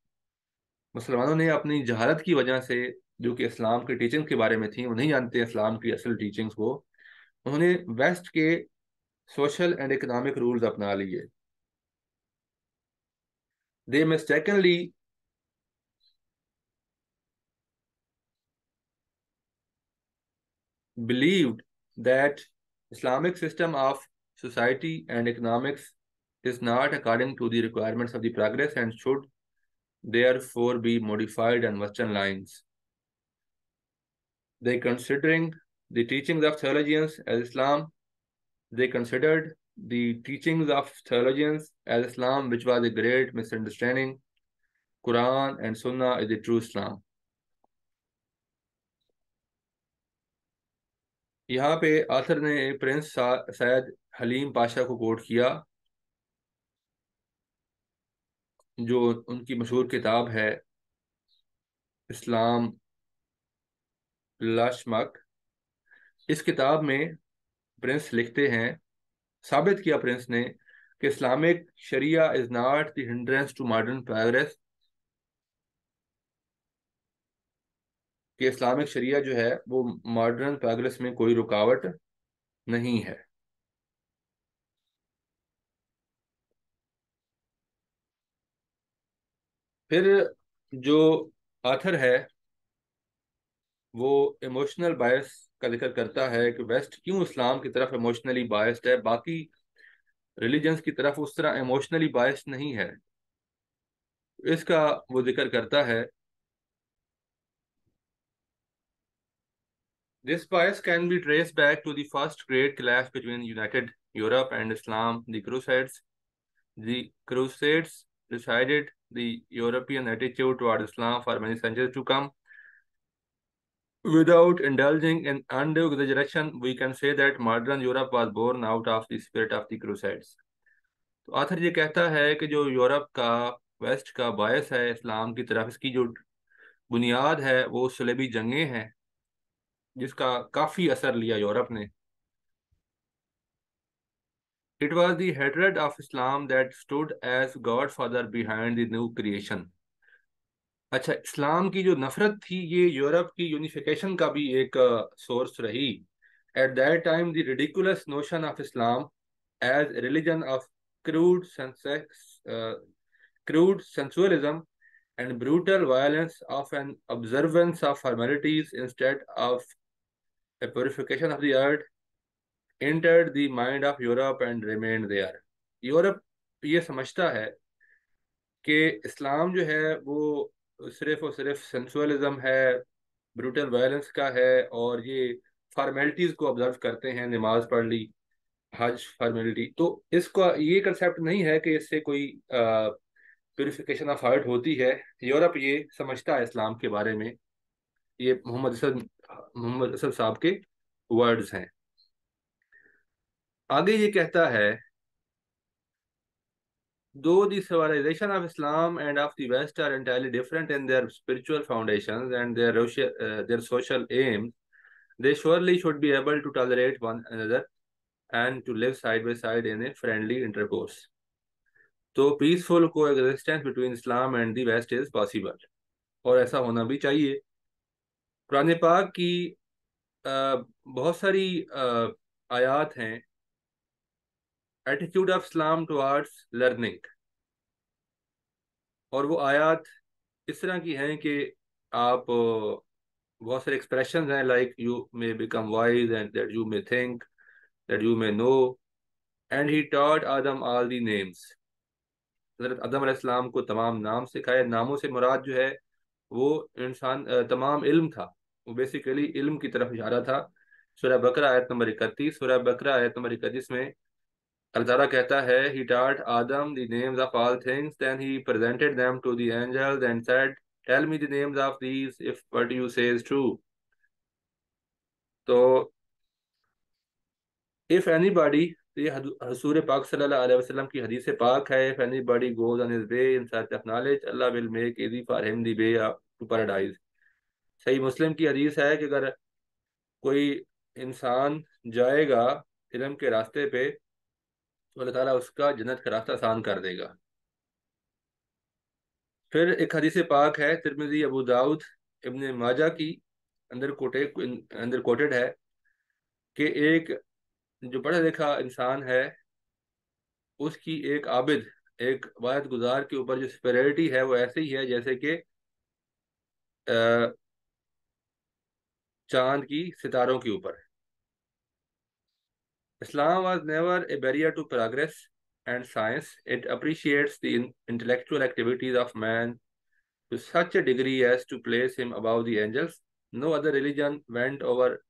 मुसलमानों ने अपनी जहालत की वजह से जो कि इस्लाम की टीचिंग्स के बारे में थी, वो नहीं जानते इस्लाम की असल टीचिंग्स को, उन्होंने वेस्ट के सोशल एंड इकोनॉमिक रूल्स अपना लिए। They mistakenly believed that Islamic system of society and economics is not according to the requirements of the progress and should therefore be modified on Western lines. They considering the teachings of theologians as Islam, they considered the teachings of theologians as Islam, which was a great misunderstanding. Quran and Sunnah is the true Islam. यहाँ पे author ने Prince Syed haleem Pasha को coat किया, जो उनकी मशहूर किताब है इस्लाम लाशमक। इस किताब में प्रिंस लिखते हैं, साबित किया प्रिंस ने कि Islamic sharia is not the hindrance to modern progress, कि इस्लामिक शरिया जो है वो मॉडर्न प्रोग्रेस में कोई रुकावट नहीं है। फिर जो आथर है वो इमोशनल बायस का जिक्र करता है कि वेस्ट क्यों इस्लाम की तरफ इमोशनली बायस्ड है, बाकी रिलीजन्स की तरफ उस तरह इमोशनली बायस्ड नहीं है, इसका वो जिक्र करता है। This bias can be traced back to the first great clash between United Europe and Islam, the Crusades. The Crusades decided the European attitude toward Islam for many centuries to come. Without indulging in undue exaggeration, we can say that modern Europe was born out of the spirit of the Crusades. तो author ये कहता है कि जो Europe का, waste का बायस है इस्लाम की तरफ, इसकी जो बुनियाद है वो सलेबी जंगें हैं जिसका काफी असर लिया यूरोप ने। It was the hatred of Islam that stood as godfather behind the new creation. अच्छा, इस्लाम की जो नफरत थी ये यूरोप की यूनिफिकेशन का भी एक सोर्स रही। At that time the ridiculous notion of Islam as religion of crude sensualism and brutal violence of an observance of formalities instead of a purification of the earth entered the mind of Europe and remained there. Europe ये समझता है कि इस्लाम जो है वो सिर्फ और सिर्फ सेंसुअलिज्म है, ब्रूटल वायलेंस का है, और ये फॉर्मेलिटीज़ को ऑब्जर्व करते हैं, नमाज पढ़ ली, हज फॉर्मेलिटी। तो इसका ये कंसेप्ट नहीं है कि इससे कोई प्योरीफिकेशन ऑफ हार्ट होती है। यूरोप ये समझता है इस्लाम के बारे में। ये मोहम्मद असद साहब के वर्ड्स हैं। आगे ये कहता है, though the civilisation of Islam and of the waste are entirely different in their spiritual foundations and their social aims, they surely should be able to tolerate one another and to live side by side in a friendly intercourse. तो peaceful coexistence between Islam and the waste is possible, और ऐसा होना भी चाहिए। कुरान पाक की बहुत सारी आयात हैं attitude of Islam towards learning, और वो आयात इस तरह की हैं कि आप बहुत सारे एक्सप्रेशंस हैं like you may become wise and that you may think that you may know and he taught Adam all the names. हज़रत आदम अलैहिस्सलाम को तमाम नाम सिखाए। नामों से मुराद जो है वो इंसान तमाम इल्म था, वो बेसिकली इल्म की तरफ इशारा था। सूरह बकरा आयत नंबर 31, सूरह बकरा आयत नंबर 31 में अल्लाह ताला कहता है he taught Adam the names of all things then he presented them to the angels and said tell me the names of these if what you say is true. तो if anybody, ये हजूर पाक सल्लल्लाहु अलैहि वसल्लम की हदीस पाक है, if anybody goes on his way in search of knowledge Allah will make easy for him the way to paradise. सही मुस्लिम की हदीस है कि अगर कोई इंसान जाएगा इल्म के रास्ते पे तो अल्लाह ताला उसका जन्नत का रास्ता आसान कर देगा। फिर एक हदीस पाक है तिर्मिज़ी, अबू दाऊद, इब्न माजा की अंदर कोटेड है कि एक जो पढ़ा लिखा इंसान है उसकी एक आबिद, एक इबादत गुजार के ऊपर जो सुपीरियरिटी है वो ऐसे ही है जैसे कि चांद की सितारों के ऊपर। Islam was never a barrier to progress and science. It appreciates the intellectual activities of man to such a degree as to place him above the angels. No other religion went over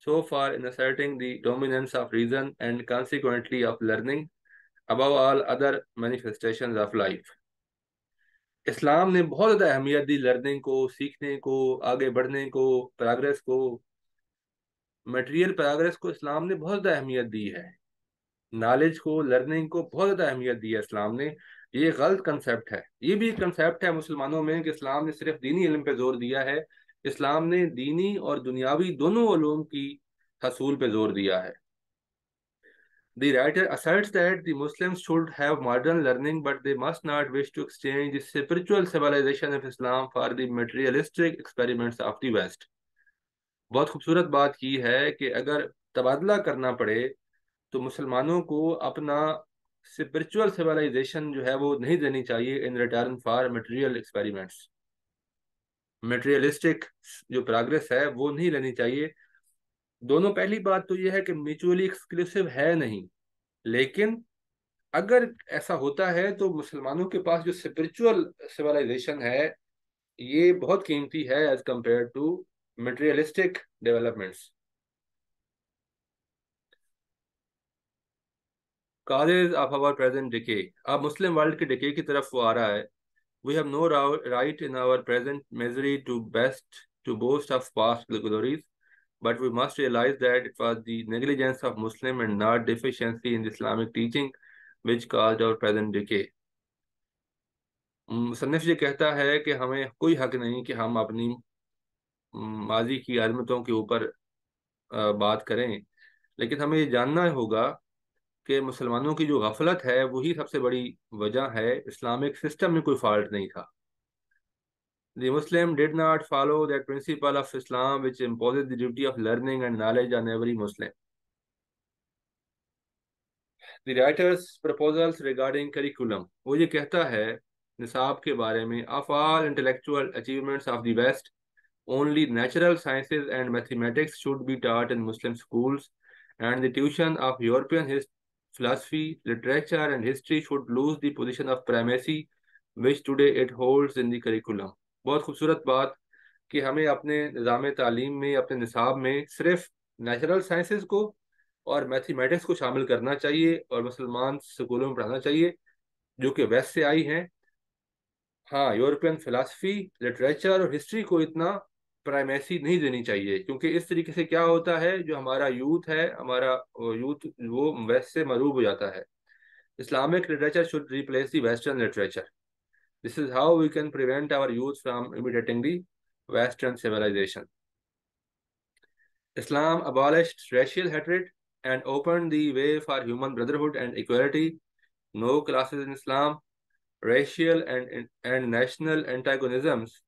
so far in asserting the dominance of reason and consequently of learning above all other manifestations of life. इस्लाम ने बहुत ज़्यादा अहमियत दी learning को, सीखने को, आगे बढ़ने को, प्रोग्रेस को, मटेरियल प्रोग्रेस को। इस्लाम ने बहुत ज़्यादा अहमियत दी है, नॉलेज को, लर्निंग को बहुत ज़्यादा अहमियत दी है इस्लाम ने। ये गलत कंसेप्ट है, ये भी एक कंसेप्ट है मुसलमानों में कि इस्लाम ने सिर्फ दीनी इल्म पे जोर दिया है। इस्लाम ने दीनी और दुनियावी दोनों उलूम की हसूल पे जोर दिया है। The writer asserts that the Muslims should have modern learning, but they must not wish to exchange the spiritual civilization of Islam for the materialistic experiments of the West. बहुत खूबसूरत बात ये है कि अगर तबादला करना पड़े तो मुसलमानों को अपना स्पिरिचुअल सिविलाइजेशन जो है वो नहीं देनी चाहिए in return for material experiments. Materialistic जो प्रोग्रेस है वो नहीं लेनी चाहिए। दोनों, पहली बात तो यह है कि म्यूचुअली एक्सक्लूसिव है नहीं, लेकिन अगर ऐसा होता है तो मुसलमानों के पास जो स्पिरिचुअल सिविलाइजेशन है ये बहुत कीमती है as compare to materialistic developments. Causes of our present decay, अब मुस्लिम वर्ल्ड के डिके की तरफ वो आ रहा है। We have no right in our present misery to boast of past glories, but we must realize that it was the negligence of Muslim and not deficiency in the Islamic teaching which caused our present decay. मुसन्निफ़ ये कहता है कि हमें कोई हक नहीं कि हम अपनी माजी की अज़मतों के ऊपर बात करें, लेकिन हमें ये जानना होगा कि मुसलमानों की जो गफलत है वही सबसे बड़ी वजह है। इस्लामिक सिस्टम में कोई फॉल्ट नहीं था। The Muslim did not follow that principle of Islam which imposes the duty of learning and knowledge on every Muslim. The writer's proposals regarding curriculum, वो ये कहता है निसाब के बारे में, of all intellectual achievements of the West, only natural sciences and mathematics should be taught in Muslim schools, and the tuition of European philosophy, literature, and history should lose the position of primacy which today it holds in the curriculum. बहुत खूबसूरत बात कि हमें अपने निज़ाम तालीम में, अपने निसाब में सिर्फ नेचुरल साइंसेस को और मैथमेटिक्स को शामिल करना चाहिए और मुसलमान स्कूलों में पढ़ाना चाहिए जो कि वेस्ट से आई हैं। हाँ, यूरोपियन फिलासफ़ी, लिटरेचर और हिस्ट्री को इतना प्राइमेसी नहीं देनी चाहिए, क्योंकि इस तरीके से क्या होता है जो हमारा यूथ है, हमारा यूथ वो वेस्ट से मरूब हो जाता है। Islamic literature should replace the western literature. This is how we can prevent our youth from imitating the Western civilization. Islam abolished racial hatred and opened the way for human brotherhood and equality. No classes in Islam. Racial and national antagonisms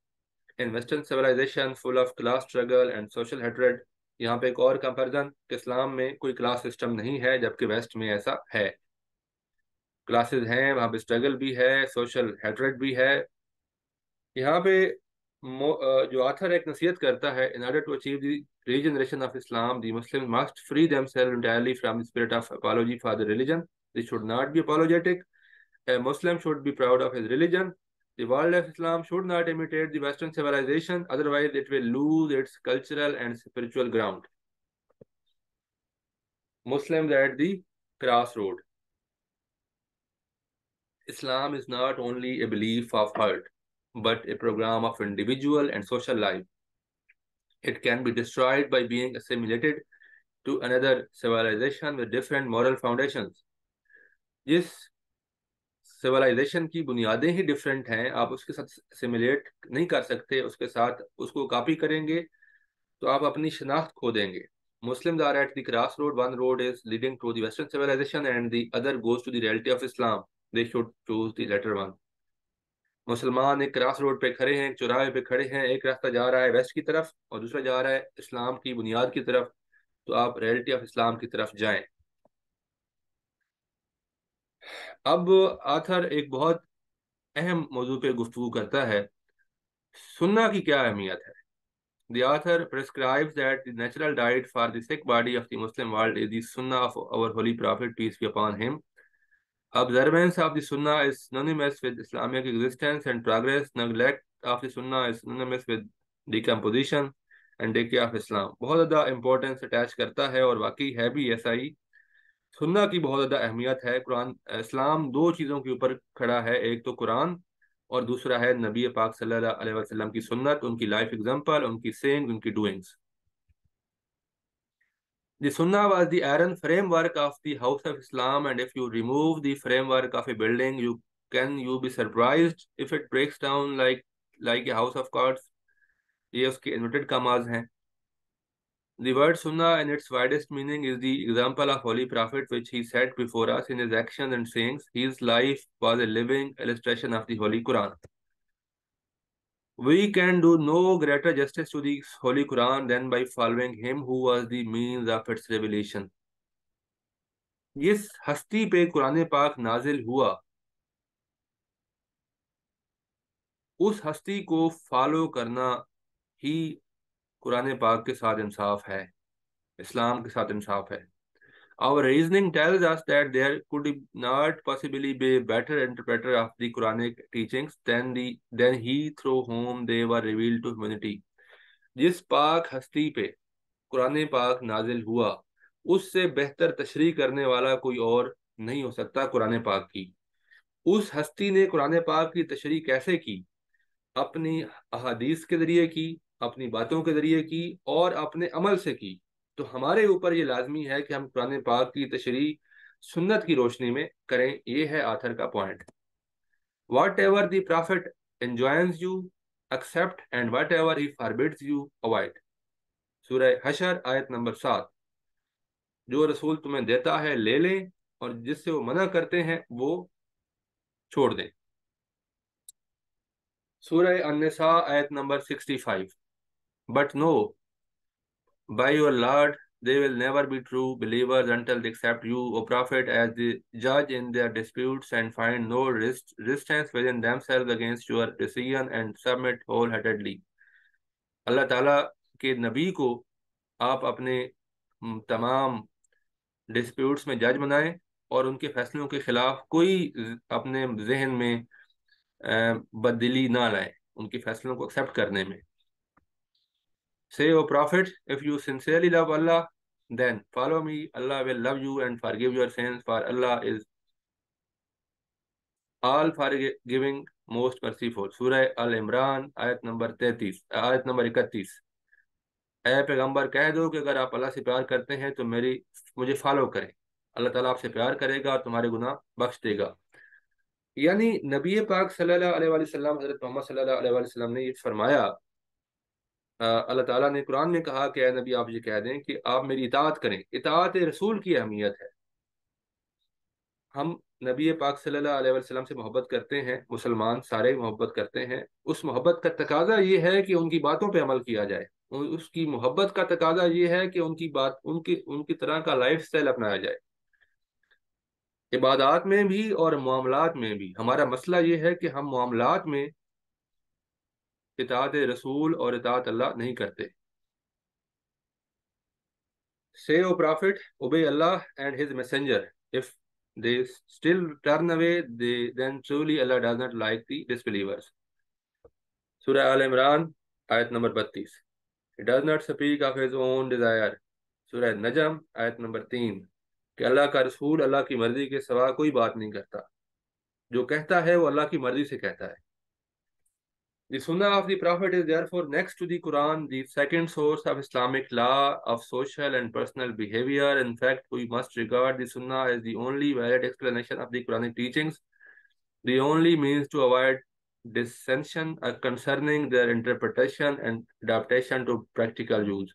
in Western civilization, full of class struggle and social hatred. यहाँ पे एक और comparison, इस्लाम में कोई class system नहीं है जबकि waste में ऐसा है। क्लासेस हैं, वहाँ पे स्ट्रगल भी है, सोशल हेटरेट भी है। यहाँ पे जो आथर एक नसीहत करता है, in order to achieve the regeneration of Islam the Muslim must free themselves entirely from the spirit of apology for the religion. They should not be apologetic. A Muslim should be proud of his religion. The world of Islam should not imitate the western civilisation, otherwise it will lose its cultural and spiritual ground. Muslim at the cross road. Islam is not only a belief of heart, but a program of individual and social life. It can be destroyed by being assimilated to another civilization with different moral foundations. जिस civilisation की बुनियादें ही different हैं, आप उसके साथ सिमिलेट नहीं कर सकते, उसके साथ उसको कॉपी करेंगे तो आप अपनी शनाख्त खो देंगे। Muslims are at the crossroad. One road is leading to the Western civilization and the other goes to the reality of Islam. They should choose the latter one. मुसलमान एक क्रॉस रोड पे खड़े हैं, चौराहे पे खड़े हैं, एक रास्ता जा रहा है वेस्ट की तरफ और दूसरा जा रहा है इस्लाम की बुनियाद की तरफ, तो आप रियलिटी ऑफ इस्लाम की तरफ जाएं। अब आथर एक बहुत अहम मौजू पे गुफ्तगू करता है, सुन्ना की क्या अहमियत है। The author prescribes that the natural diet for the sick body of the Muslim world is the sunnah of our holy prophet, peace be upon him. Observance of the sunnah is synonymous with Islamic existence and progress. Neglect of the sunnah is synonymous with decomposition and decay of Islam. बहुत ज़्यादा importance attach करता है और वाकई है भी ऐसा ही। सुन्ना की बहुत ज़्यादा अहमियत है। कुरान इस्लाम दो चीज़ों के ऊपर खड़ा है, एक तो कुरान और दूसरा है नबी पाक सल्लल्लाहु अलैहि वसल्लम की सुन्नत, उनकी लाइफ एग्जांपल, उनकी सेइंग्स, उनकी doings. The sunnah was the iron framework of the house of Islam, and if you remove the framework of a building, you be surprised if it breaks down like a house of cards. ये उसके inverted कमाज हैं। The word sunnah in its widest meaning is the example of Holy Prophet which he set before us in his actions and sayings. His life was a living illustration of the Holy Quran. We can do no greater justice to the Holy Quran than by following him who was the means of its revelation. जिस हस्ती पे कुरान पाक नाजिल हुआ उस हस्ती को follow करना ही कुरान पाक के साथ इंसाफ है, इस्लाम के साथ इंसाफ है। Our reasoning tells us that there could not possibly be a better interpreter of the Quranic teachings than he through whom they were revealed to humanity. जिस पाक हस्ती पे कुरान पाक नाजिल हुआ उससे बेहतर तशरीह करने वाला कोई और नहीं हो सकता कुरान पाक की। उस हस्ती ने कुरान पाक की तशरीह कैसे की? अपनी अहादीस के जरिए की, अपनी बातों के ज़रिए की और अपने अमल से की। तो हमारे ऊपर ये लाजमी है कि हम कुरान पाक की तशरीह सुन्नत की रोशनी में करें। ये है आथर का point. Whatever the prophet enjoins you accept and whatever he forbids you avoid. सूरह हशर आयत नंबर 7। जो रसूल तुम्हें देता है ले लें और जिससे वो मना करते हैं वो छोड़ दें। सूरह अन-निसा आयत number 65। But no, by your Lord, they will never be true believers until they accept you, O Prophet, as the judge in their disputes and find no resistance within themselves against your decision and submit wholeheartedly. अल्लाह ताला के नबी को आप अपने तमाम disputes में जज बनाएं और उनके फैसलों के ख़िलाफ़ कोई अपने जहन में बदली ना लाएं उनके फैसलों को एक्सेप्ट करने में। Say, O Prophet, if you sincerely love Allah, then follow me. Allah will love you and forgive your sins, for Allah is all forgiving, most merciful. Surah al-Imran, आयत नंबर 31। ए पैगम्बर कह दो कि अगर आप अल्लाह से प्यार करते हैं तो मुझे फॉलो करें, अल्लाह ताला आपसे प्यार करेगा और तुम्हारे गुनाह बख्श देगा। यानी नबी पाक सल्लल्लाहु अलैहि वसल्लम हज़रत मोहम्मद सल्लल्लाहु अलैहि वसल्लम ने ये फरमाया, अल्लाह ताला ने कुरान में कहा कि ए नबी आप ये कह दें कि आप मेरी इताअत करें। इताअत रसूल की अहमियत है। हम नबी पाक सल्लल्लाहु अलैहि वसल्लम से मोहब्बत करते हैं, मुसलमान सारे मोहब्बत करते हैं। उस मोहब्बत का तकाजा ये है कि उनकी बातों पे अमल किया जाए, उसकी मोहब्बत का तकाजा ये है कि उनकी तरह का लाइफ स्टाइल अपनाया जाए। इबादात में भी और मामलात में भी। हमारा मसला ये है कि हम मामलात में इताअत रसूल और इताअत अल्लाह नहीं करते। Say, O Prophet, obey Allah and His Messenger. If they still turn away, then truly Allah does not like the disbelievers. Surah Al-Imran, आयत number 32। He does not speak of his own desire. Surah an-Najm, आयत number 3। कि अल्लाह का रसूल अल्लाह की मर्जी के सिवा कोई बात नहीं करता, जो कहता है वो अल्लाह की मर्जी से कहता है। The Sunnah of the Prophet is therefore next to the Quran, the second source of Islamic law, of social and personal behavior. In fact, we must regard the Sunnah as the only valid explanation of the Quranic teachings. They only means to avoid dissension concerning their interpretation and adaptation to practical use.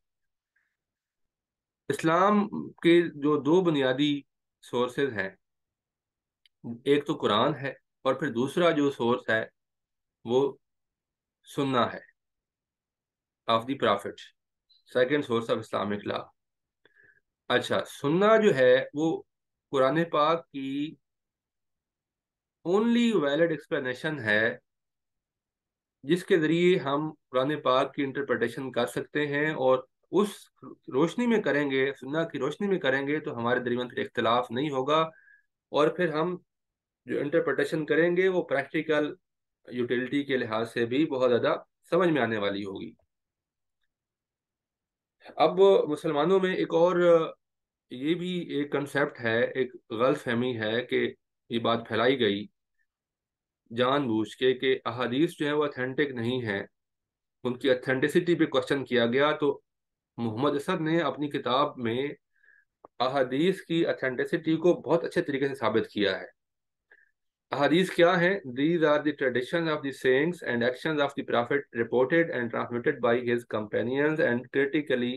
इस्लाम के जो दो बुनियादी sources हैं, एक तो कुरान है और फिर दूसरा जो सोर्स है वो सुन्ना है of the prophet, second source of Islamic law. अच्छा, सुन्ना जो है वो कुरान पाक की ओनली वैलिड एक्सप्लेनेशन है जिसके ज़रिए हम कुरान पाक की इंटरप्रटेशन कर सकते हैं, और उस रोशनी में करेंगे, सुन्ना की रोशनी में करेंगे तो हमारे दरमियान फिर इख्तलाफ नहीं होगा, और फिर हम जो इंटरप्रटेशन करेंगे वो प्रैक्टिकल यूटिलिटी के लिहाज से भी बहुत ज़्यादा समझ में आने वाली होगी। अब मुसलमानों में एक और ये भी एक कंसेप्ट है, एक गलतफहमी है कि ये बात फैलाई गई जानबूझ के कि अहादीस जो है वो ऑथेंटिक नहीं है, उनकी ऑथेंटिसिटी पे क्वेश्चन किया गया। तो मोहम्मद असद ने अपनी किताब में अहादीस की ऑथेंटिसिटी को बहुत अच्छे तरीके से साबित किया है। अहादीस क्या है? These are the traditions of the sayings and actions of the prophet reported and transmitted by his companions and critically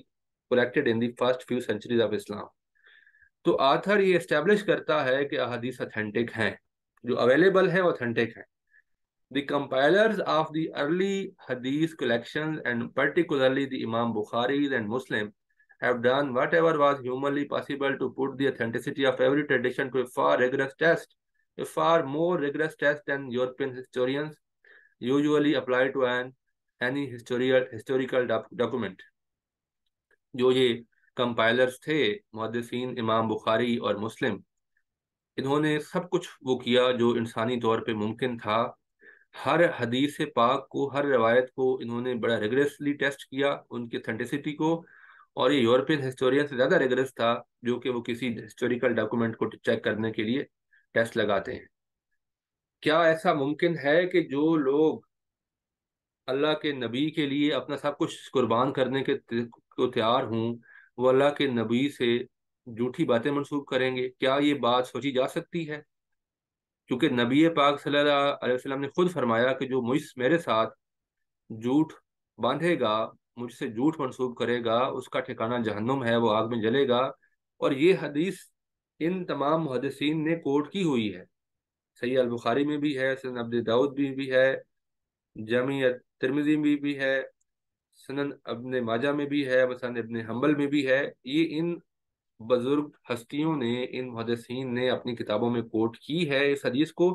collected in the first few centuries of Islam. तो आथर ये इस्टेब्लिश करता है कि अहादीस ऑथेंटिक हैं, जो available हैं authentic हैं। The compilers of the early हदीस कलेक्शन एंड पर्टिकुलरली द इमाम Bukhari's and Muslim have done whatever was humanly possible to put the authenticity of every tradition to a far rigorous test, a far more rigorous test than European historians usually apply to an any historical document. जो ये compilers थे मुहद्दिसीन इमाम बुखारी और मुस्लिम, इन्होंने सब कुछ वो किया जो इंसानी तौर पे मुमकिन था। हर हदीस पाक को, हर रिवायत को इन्होंने बड़ा रिगरसली टेस्ट किया, उनकी ऑथेंटिसिटी को, और ये यूरोपियन हिस्टोरियन से ज़्यादा रिगरस था जो कि वो किसी हिस्टोरिकल डॉक्यूमेंट को चेक करने के लिए टेस्ट लगाते हैं। क्या ऐसा मुमकिन है कि जो लोग अल्लाह के नबी के लिए अपना सब कुछ कुर्बान करने के को तैयार हों वो अल्लाह के नबी से झूठी बातें मंसूब करेंगे? क्या ये बात सोची जा सकती है? क्योंकि नबी पाक सल्लल्लाहु अलैहि वसल्लम ने खुद फरमाया कि जो मुझ मेरे साथ झूठ बांधेगा, मुझसे झूठ मंसूब करेगा, उसका ठिकाना जहन्नुम है, वो आग में जलेगा। और ये हदीस इन तमाम मुहद्दिसीन ने कोट की हुई है। सही अल बुखारी में भी है, सन अबू दाऊद भी है, जमीयत तिरमिज़ी में भी है, सुनन इब्न माजा में भी है, मुसनद इब्न हंबल में भी है। ये इन बुजुर्ग हस्तियों ने, इन मुहद्दिसीन ने अपनी किताबों में कोट की है इस हदीस को।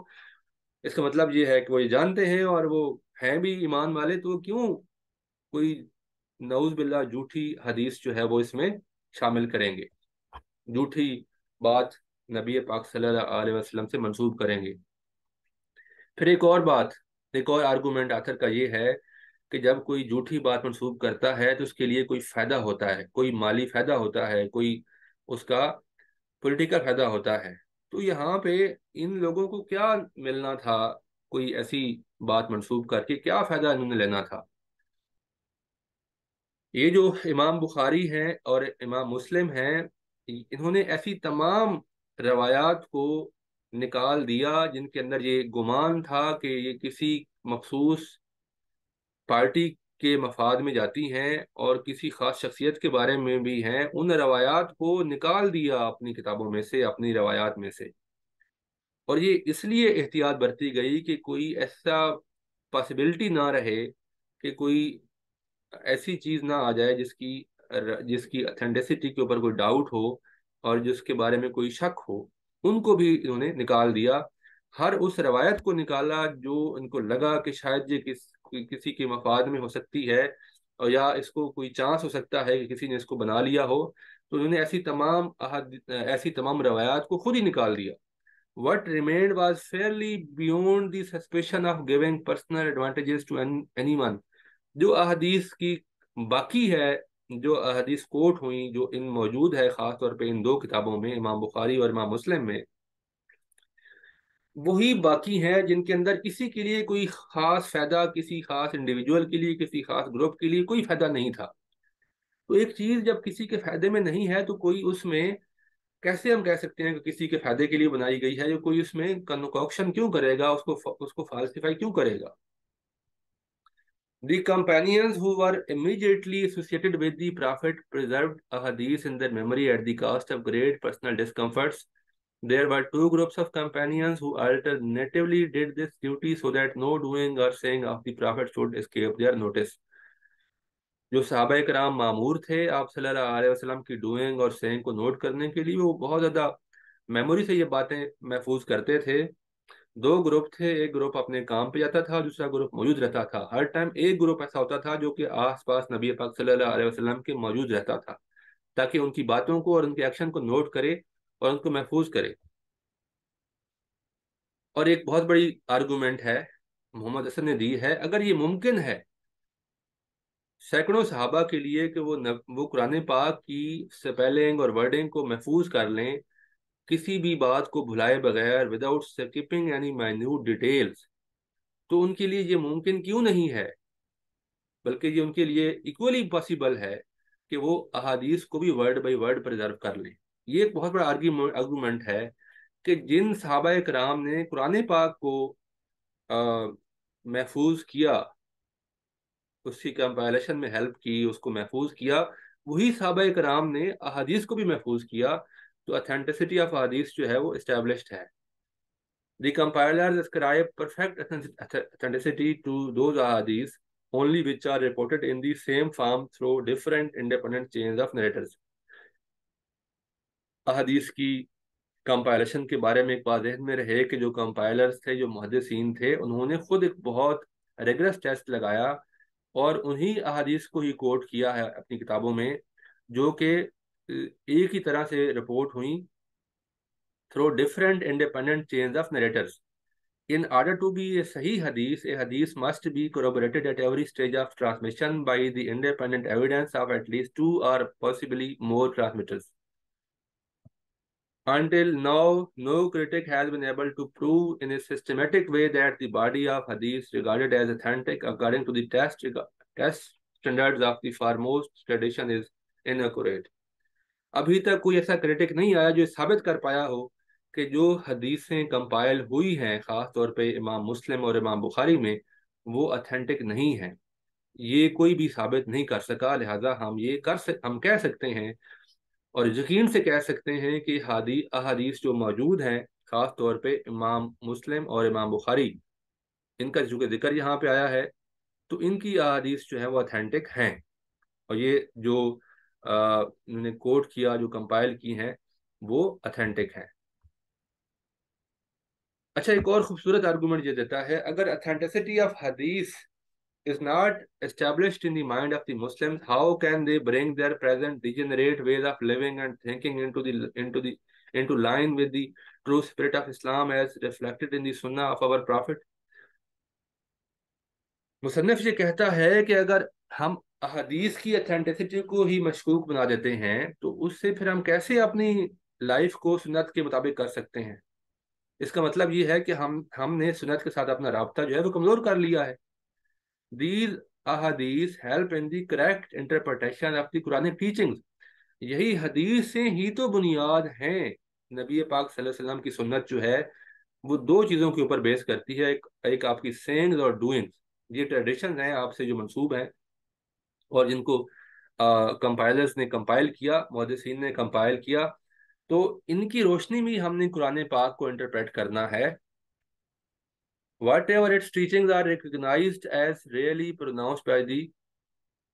इसका मतलब ये है कि वो ये जानते हैं और वो हैं भी ईमान वाले, तो क्यों कोई नऊज़ बिल्ला झूठी हदीस जो है वो इसमें शामिल करेंगे, झूठी बात नबी पाक सल्लल्लाहु अलैहि वसल्लम से मंसूब करेंगे। फिर एक और बात, एक और आर्गूमेंट आथर का ये है कि जब कोई झूठी बात मंसूब करता है तो उसके लिए कोई फ़ायदा होता है, कोई माली फ़ायदा होता है, कोई उसका पॉलिटिकल फ़ायदा होता है। तो यहाँ पे इन लोगों को क्या मिलना था, कोई ऐसी बात मंसूब करके क्या फ़ायदा इन्होंने लेना था? ये जो इमाम बुखारी हैं और इमाम मुस्लिम हैं, इन्होंने ऐसी तमाम रवायात को निकाल दिया जिनके अंदर ये गुमान था कि ये किसी मखसूस पार्टी के मफाद में जाती हैं और किसी ख़ास शख्सियत के बारे में भी हैं, उन रवायात को निकाल दिया अपनी किताबों में से, अपनी रवायात में से। और ये इसलिए एहतियात बरती गई कि कोई ऐसा पॉसिबिलिटी ना रहे कि कोई ऐसी चीज़ ना आ जाए जिसकी ऑथेंटिसिटी के ऊपर कोई डाउट हो और जिसके बारे में कोई शक हो, उनको भी इन्होंने निकाल दिया। हर उस रवायत को निकाला जो इनको लगा कि शायद ये किसी के मफाद में हो सकती है और या इसको कोई चांस हो सकता है कि किसी ने इसको बना लिया हो, तो उन्होंने ऐसी तमाम रवायात को खुद ही निकाल दिया। What remained was fairly beyond the suspicion of giving personal advantages to anyone. जो अहदीस की बाकी है, जो अहदीस कोट हुई, जो इन मौजूद है ख़ासतौर पर इन दो किताबों में, इमाम बुखारी और इमाम मुस्लिम में, वही बाकी हैं जिनके अंदर किसी के लिए कोई ख़ास फ़ायदा, किसी ख़ास इंडिविजुअल के लिए, किसी ख़ास ग्रुप के लिए कोई फ़ायदा नहीं था। तो एक चीज़ जब किसी के फ़ायदे में नहीं है तो कोई उसमें कैसे हम कह सकते हैं कि किसी के फायदे के लिए बनाई गई है, या कोई उसमें कन्कॉक्शन क्यों करेगा, उसको फाल्सिफाई क्यों करेगा। The companions who were immediately associated with the Prophet preserved ahadith in their memory at the cost of great personal discomforts. There were two groups of companions who alternatively did this duty so that no doing or saying of the Prophet should escape their notice. जो सहाबाए कराम मामूर थे आप सल्लल्लाहु अलैहि वसल्लम की doing और saying को नोट करने के लिए, वो बहुत ज़्यादा मेमोरी से ये बातें महफूज करते थे। दो ग्रुप थे, एक ग्रुप अपने काम पे जाता था, दूसरा ग्रुप मौजूद रहता था। हर टाइम एक ग्रुप ऐसा होता था जो कि आसपास नबी पाक सल्लल्लाहु अलैहि वसल्लम के मौजूद रहता था, ताकि उनकी बातों को और उनके एक्शन को नोट करे और उनको महफूज करे। और एक बहुत बड़ी आर्गूमेंट है मोहम्मद असद ने दी है, अगर ये मुमकिन है सैकड़ों सहाबा के लिए कि वो कुरान पाक की स्पेलिंग और वर्डिंग को महफूज कर लें, किसी भी बात को भुलाए बगैर, without skipping any minute details, तो उनके लिए ये मुमकिन क्यों नहीं है, बल्कि ये उनके लिए इक्वली पॉसिबल है कि वो अहादीस को भी वर्ड बाई वर्ड प्रिजर्व कर लें। ये एक बहुत बड़ा आर्गूमेंट है कि जिन सहाबाए कराम ने कुरान पाक को महफूज किया, उसकी कंपाइलेशन में हेल्प की, उसको महफूज किया, वही सहाबाए कराम ने अहादीस को भी महफूज किया, तो ऑथेंटिसिटी ऑफ हदीस जो है वो एस्टेब्लिश्ड है। The compilers ascribe perfect authenticity to those ahadith only which are reported in the same form through different independent chains of narrators। अहदीस की कंपाइलेशन के बारे में एक बात ध्यान में रहे कि जो कंपाइलर्स थे, जो मुहद्दिसीन थे, उन्होंने खुद एक बहुत रिगरस टेस्ट लगाया और उन्हीं अहदीस को ही कोट किया है अपनी किताबों में जो कि एक ही तरह से रिपोर्ट हुई through different independent chains of narrators. In order to be a सही हदीस, ए हदीस must be corroborated at every stage of transmission by the independent evidence of at least two और possibly more transmitters. Until now, no critic has been able to prove in a systematic way that the body of hadith regarded as authentic according to the test standards of the foremost tradition is inaccurate। अभी तक कोई ऐसा critic नहीं आया जो साबित कर पाया हो कि जो हदीसें कंपाइल हुई हैं, ख़ास तौर पे इमाम मुस्लिम और इमाम बुखारी में, वो ऑथेंटिक नहीं हैं। ये कोई भी साबित नहीं कर सका। लिहाजा हम कह सकते हैं और यकीन से कह सकते हैं कि अहादीस जो मौजूद हैं, ख़ास तौर पे इमाम मुस्लिम और इमाम बुखारी, इनका जो जिक्र यहाँ पे आया है, तो इनकी अहादीस जो है वो ऑथेंटिक हैं। और ये जो उन्होंने कोट किया, जो कंपाइल की हैं, वो ऑथेंटिक हैं। अच्छा, एक और खूबसूरत आर्गूमेंट ये देता है, अगर ऑथेंटिसिटी ऑफ हदीस is not established in the mind of the Muslims, how can they bring their present degenerate ways of living and thinking into line with the true spirit of Islam as reflected in the सुन्ना of our prophet. मुसन्निफ ये कहता है कि अगर हम अहदीस की authenticity को ही मशकूक बना देते हैं, तो उससे फिर हम कैसे अपनी लाइफ को सुन्नत के मुताबिक कर सकते हैं। इसका मतलब ये है कि हमने सुन्नत के साथ अपना राब्ता जो है वो कमज़ोर कर लिया है। These अहदीस help in the correct interpretation of the Quranic teachings. यही हदीसें ही तो बुनियाद हैं। नबी पाक सल्लल्लाहु अलैहि वसल्लम की सुन्नत जो है वो दो चीज़ों के ऊपर बेस करती है, एक आपकी सेइंग्स और डूइंग्स। ये ट्रेडिशन हैं आपसे जो मनसूब हैं और जिनको कंपाइलर्स ने कंपाइल किया, मुहद्दिसीन ने कंपाइल किया, तो इनकी रोशनी में हमने कुरान पाक को इंटरप्रेट करना है। Whatever its teachings are recognised as really pronounced by the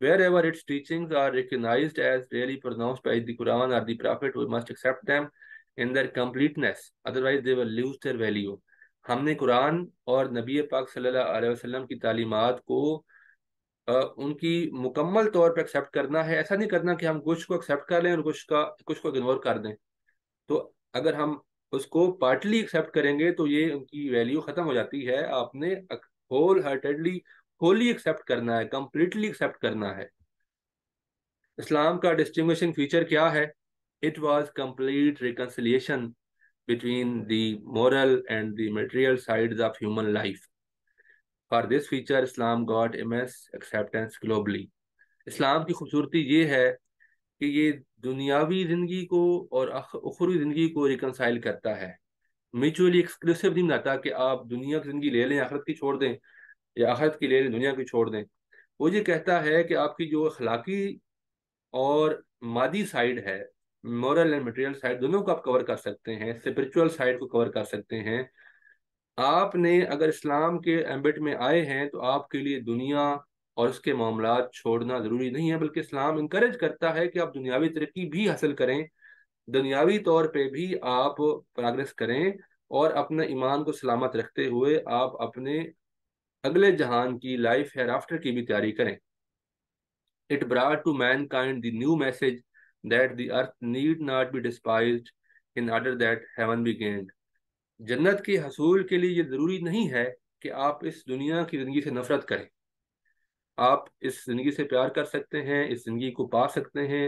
wherever its teachings are recognised as really pronounced by the Quran or the prophet, we must accept them in their completeness, otherwise they will lose their value. हमने कुरान और नबी पाक सल्लल्लाहु अलैहि वसल्लम की तालीमात को उनकी मुकम्मल तौर पर एक्सेप्ट करना है। ऐसा नहीं करना कि हम कुछ को एक्सेप्ट कर लें और कुछ को इग्नोर कर दें। तो अगर हम उसको पार्टली एक्सेप्ट करेंगे तो ये उनकी वैल्यू ख़त्म हो जाती है। आपने होल हार्टेडली, होली एक्सेप्ट करना है, कम्प्लीटली एक्सेप्ट करना है। इस्लाम का डिस्टिंग्विशिंग फीचर क्या है? It was complete reconciliation between the moral and the material sides of human life. For this feature Islam got immense acceptance globally. इस्लाम की खूबसूरती ये है कि ये दुनियावी ज़िंदगी को और अखरूी ज़िंदगी को रिकनसाइल करता है, म्यूचुअली एक्सक्लूसिव नहीं बनाता कि आप दुनिया की ज़िंदगी ले लें आखिरत की छोड़ दें या आखिरत की ले लें दुनिया की छोड़ दें। वो ये कहता है कि आपकी जो अखलाकी और मादी साइड है, मॉरल एंड मटेरियल साइड, दोनों को आप कवर कर सकते हैं, स्पिरिचुअल साइड को कवर कर सकते हैं। आपने अगर इस्लाम के एम्बिट में आए हैं तो आपके लिए दुनिया और उसके मामलात छोड़ना ज़रूरी नहीं है, बल्कि इस्लाम इनकरेज करता है कि आप दुनियावी तरक्की भी हासिल करें, दुनियावी तौर पे भी आप प्रोग्रेस करें और अपने ईमान को सलामत रखते हुए आप अपने अगले जहान की, लाइफ हेयरआफ्टर की भी तैयारी करें। It brought to mankind the new message that the earth need not be despised in order that heaven be gained. जन्नत के हसूल के लिए ये ज़रूरी नहीं है कि आप इस दुनिया की ज़िंदगी से नफरत करें, आप इस ज़िंदगी से प्यार कर सकते हैं, इस ज़िंदगी को पा सकते हैं।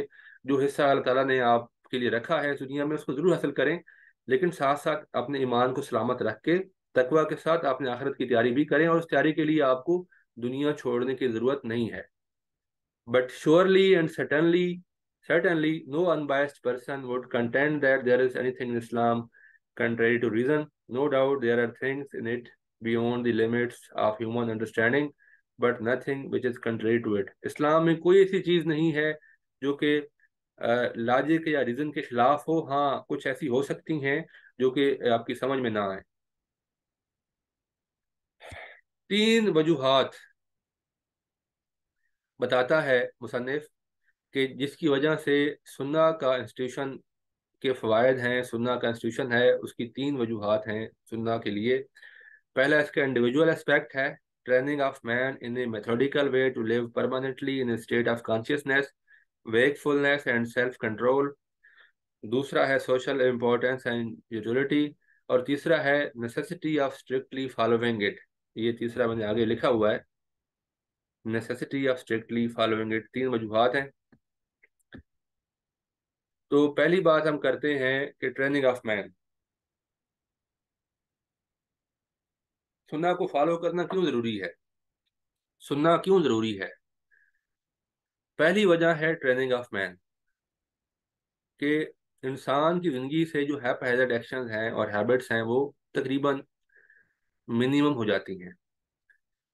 जो हिस्सा अल्लाह ताला ने आपके लिए रखा है इस दुनिया में उसको ज़रूर हासिल करें, लेकिन साथ साथ अपने ईमान को सलामत रख के तकवा के साथ आपने आखिरत की तैयारी भी करें और उस तैयारी के लिए आपको दुनिया छोड़ने की ज़रूरत नहीं है। But surely and certainly no unbiased person would contend that there is anything in Islam contrary to reason. No doubt there are things in it beyond the limits of human understanding, but nothing which is contrary to it. इस्लाम में कोई ऐसी चीज़ नहीं है जो कि logic या reason के खिलाफ हो। हाँ, कुछ ऐसी हो सकती हैं जो कि आपकी समझ में ना आए। तीन वजूहात बताता है मुसन्निफ कि जिसकी वजह से सुन्ना का इंस्टीट्यूशन के फ़वायद हैं, सुन्ना का इंस्टीट्यूशन है, उसकी तीन वजूहत हैं सुन्ना के लिए। पहला इसका इंडिविजुअल एस्पेक्ट है, training of man in a methodical way to live permanently in a state of consciousness, wakefulness and self control. दूसरा है सोशल इम्पोर्टेंस एंड यूटिलिटी, और तीसरा है necessity of strictly following it. ये तीसरा मैंने आगे लिखा हुआ है, necessity of strictly following it. तीन वजूहत हैं। तो पहली बात हम करते हैं कि ट्रेनिंग ऑफ मैन, सुन्ना को फॉलो करना क्यों ज़रूरी है, सुन्ना क्यों ज़रूरी है। पहली वजह है ट्रेनिंग ऑफ मैन, कि इंसान की ज़िंदगी से जो हैप्पीहैज़र्ड एक्शंस हैं और हैबिट्स हैं वो तकरीबन मिनिमम हो जाती हैं।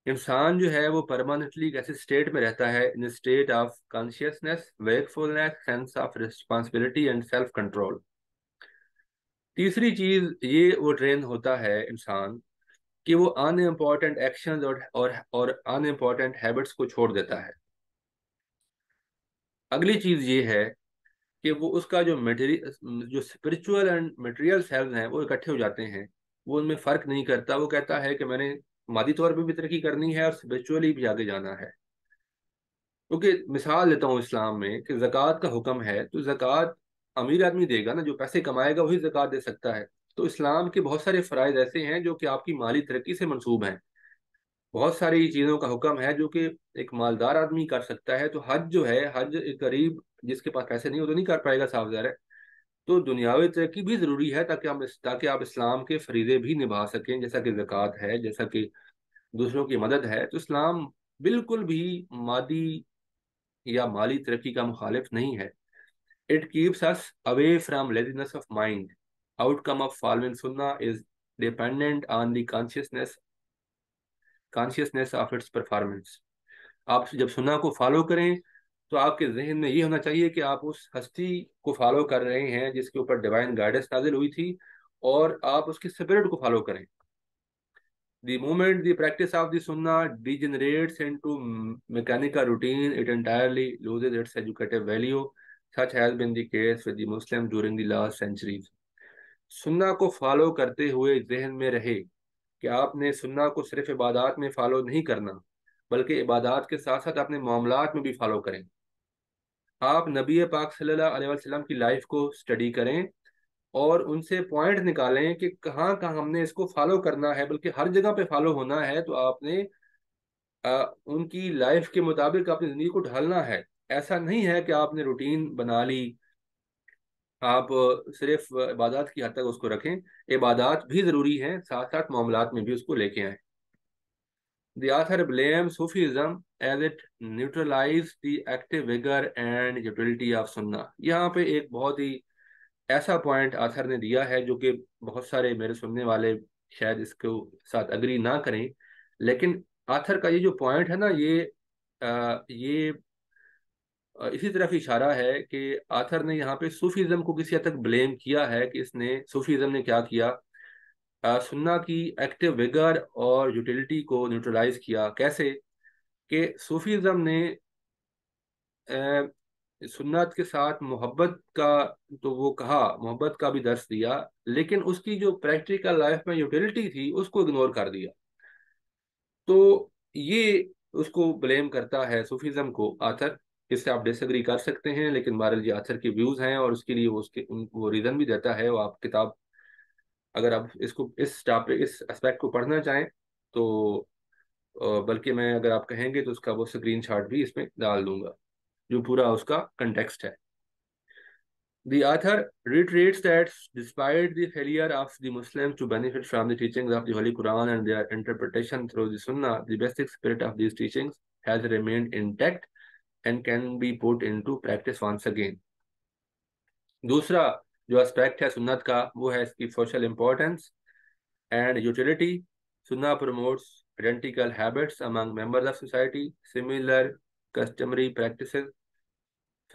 इंसान जो है वो परमानेंटली एक ऐसे स्टेट में रहता है, in state of consciousness, wakefulness, sense of responsibility and self control. तीसरी चीज़ ये वो ट्रेन होता है इंसान कि वो अनइम्पॉर्टेंट एक्शंस और अनइम्पॉर्टेंट हैबिट्स को छोड़ देता है। अगली चीज़ ये है कि वो उसका जो स्पिरिचुअल एंड मटेरियल सेल्स हैं वो इकट्ठे हो जाते हैं, वो उनमें फ़र्क नहीं करता। वो कहता है कि मैंने मादी तौर पे भी तरक्की करनी है और स्पिरिचुअली भी आगे जाना है। क्योंकि मिसाल देता हूँ इस्लाम में कि ज़कात का हुक्म है, तो ज़कात अमीर आदमी देगा ना, जो पैसे कमाएगा वही ज़कात दे सकता है। तो इस्लाम के बहुत सारे फ़राइज़ ऐसे हैं जो कि आपकी माली तरक्की से मनसूब हैं। बहुत सारी चीज़ों का हुक्म है जो कि एक मालदार आदमी कर सकता है। तो हज जो है, हज एक गरीब जिसके पास पैसे नहीं हो तो नहीं कर पाएगा, साफ ज़ाहिर है। तो दुनियावी तरक्की भी ज़रूरी है ताकि आप इस्लाम के फरीज़े भी निभा सकें, जैसा कि ज़कात है, जैसा कि दूसरों की मदद है। तो इस्लाम बिल्कुल भी मादी या माली तरक्की का मुखालिफ नहीं है। It keeps us away from laziness of mind. Outcome of following सुन्ना is dependent on the consciousness of its performance. आप जब सुन्ना को फॉलो करें तो आपके जहन में ये होना चाहिए कि आप उस हस्ती को फॉलो कर रहे हैं जिसके ऊपर डिवाइन गाइडेंस नाजिल हुई थी, और आप उसके स्पिरिट को फॉलो करें। The moment the practice of the सुन्ना degenerates into mechanical routine, it entirely loses its educative value, such has been the case with the Muslim during the last centuries. सुन्ना को फॉलो करते हुए जहन में रहे कि आपने सुन्ना को सिर्फ इबादात में फॉलो नहीं करना, बल्कि इबादात के साथ साथ अपने मामलात में भी फॉलो करें। आप नबी पाक सल्लल्लाहु अलैहि वसल्लम की लाइफ को स्टडी करें और उनसे पॉइंट निकालें कि कहाँ कहाँ हमने इसको फॉलो करना है, बल्कि हर जगह पे फॉलो होना है। तो आपने उनकी लाइफ के मुताबिक अपनी ज़िंदगी को ढालना है। ऐसा नहीं है कि आपने रूटीन बना ली, आप सिर्फ इबादत की हद तक उसको रखें। इबादत भी ज़रूरी है, साथ साथ मामलात में भी उसको लेके आएँ। The author blames Sufism as it neutralized the active vigor and utility of Sunnah। यहाँ पे एक बहुत ही ऐसा पॉइंट आथर ने दिया है जो कि बहुत सारे मेरे सुनने वाले शायद इसके साथ अग्री ना करें, लेकिन आथर का ये जो पॉइंट है ना ये इसी तरफ इशारा है कि आथर ने यहाँ पे सूफीज़म को किसी हद तक ब्लेम किया है कि इसने सूफीज़म ने क्या किया, सुन्ना की एक्टिव विगर और यूटिलिटी को न्यूट्रलाइज किया। कैसे कि सूफीज़म ने सुन्नत के साथ मोहब्बत का तो वो कहा, मोहब्बत का भी दर्श दिया, लेकिन उसकी जो प्रैक्टिकल लाइफ में यूटिलिटी थी उसको इग्नोर कर दिया। तो ये उसको ब्लेम करता है सूफीज़म को आथर। इससे आप डिसएग्री कर सकते हैं, लेकिन बहरहाल ये आथर के व्यूज़ हैं और उसके लिए वो रीज़न भी देता है। वो आप किताब अगर आप इसको इस टॉपिक इस एस्पेक्ट को पढ़ना चाहें तो, बल्कि मैं अगर आप कहेंगे तो उसका वो स्क्रीनशॉट भी इसमें डाल दूंगा जो पूरा उसका कंटेक्स्ट है। The author reiterates that despite the failure of the Muslims to benefit from the teachings of the Holy Quran and their interpretation through the Sunnah, the basic spirit of these teachings has remained intact and can be put into practice once again। दूसरा जो aspect है सुन्नत का वो है इसकी social importance and utility. सुन्ना promotes identical habits among members of society, similar customary practices।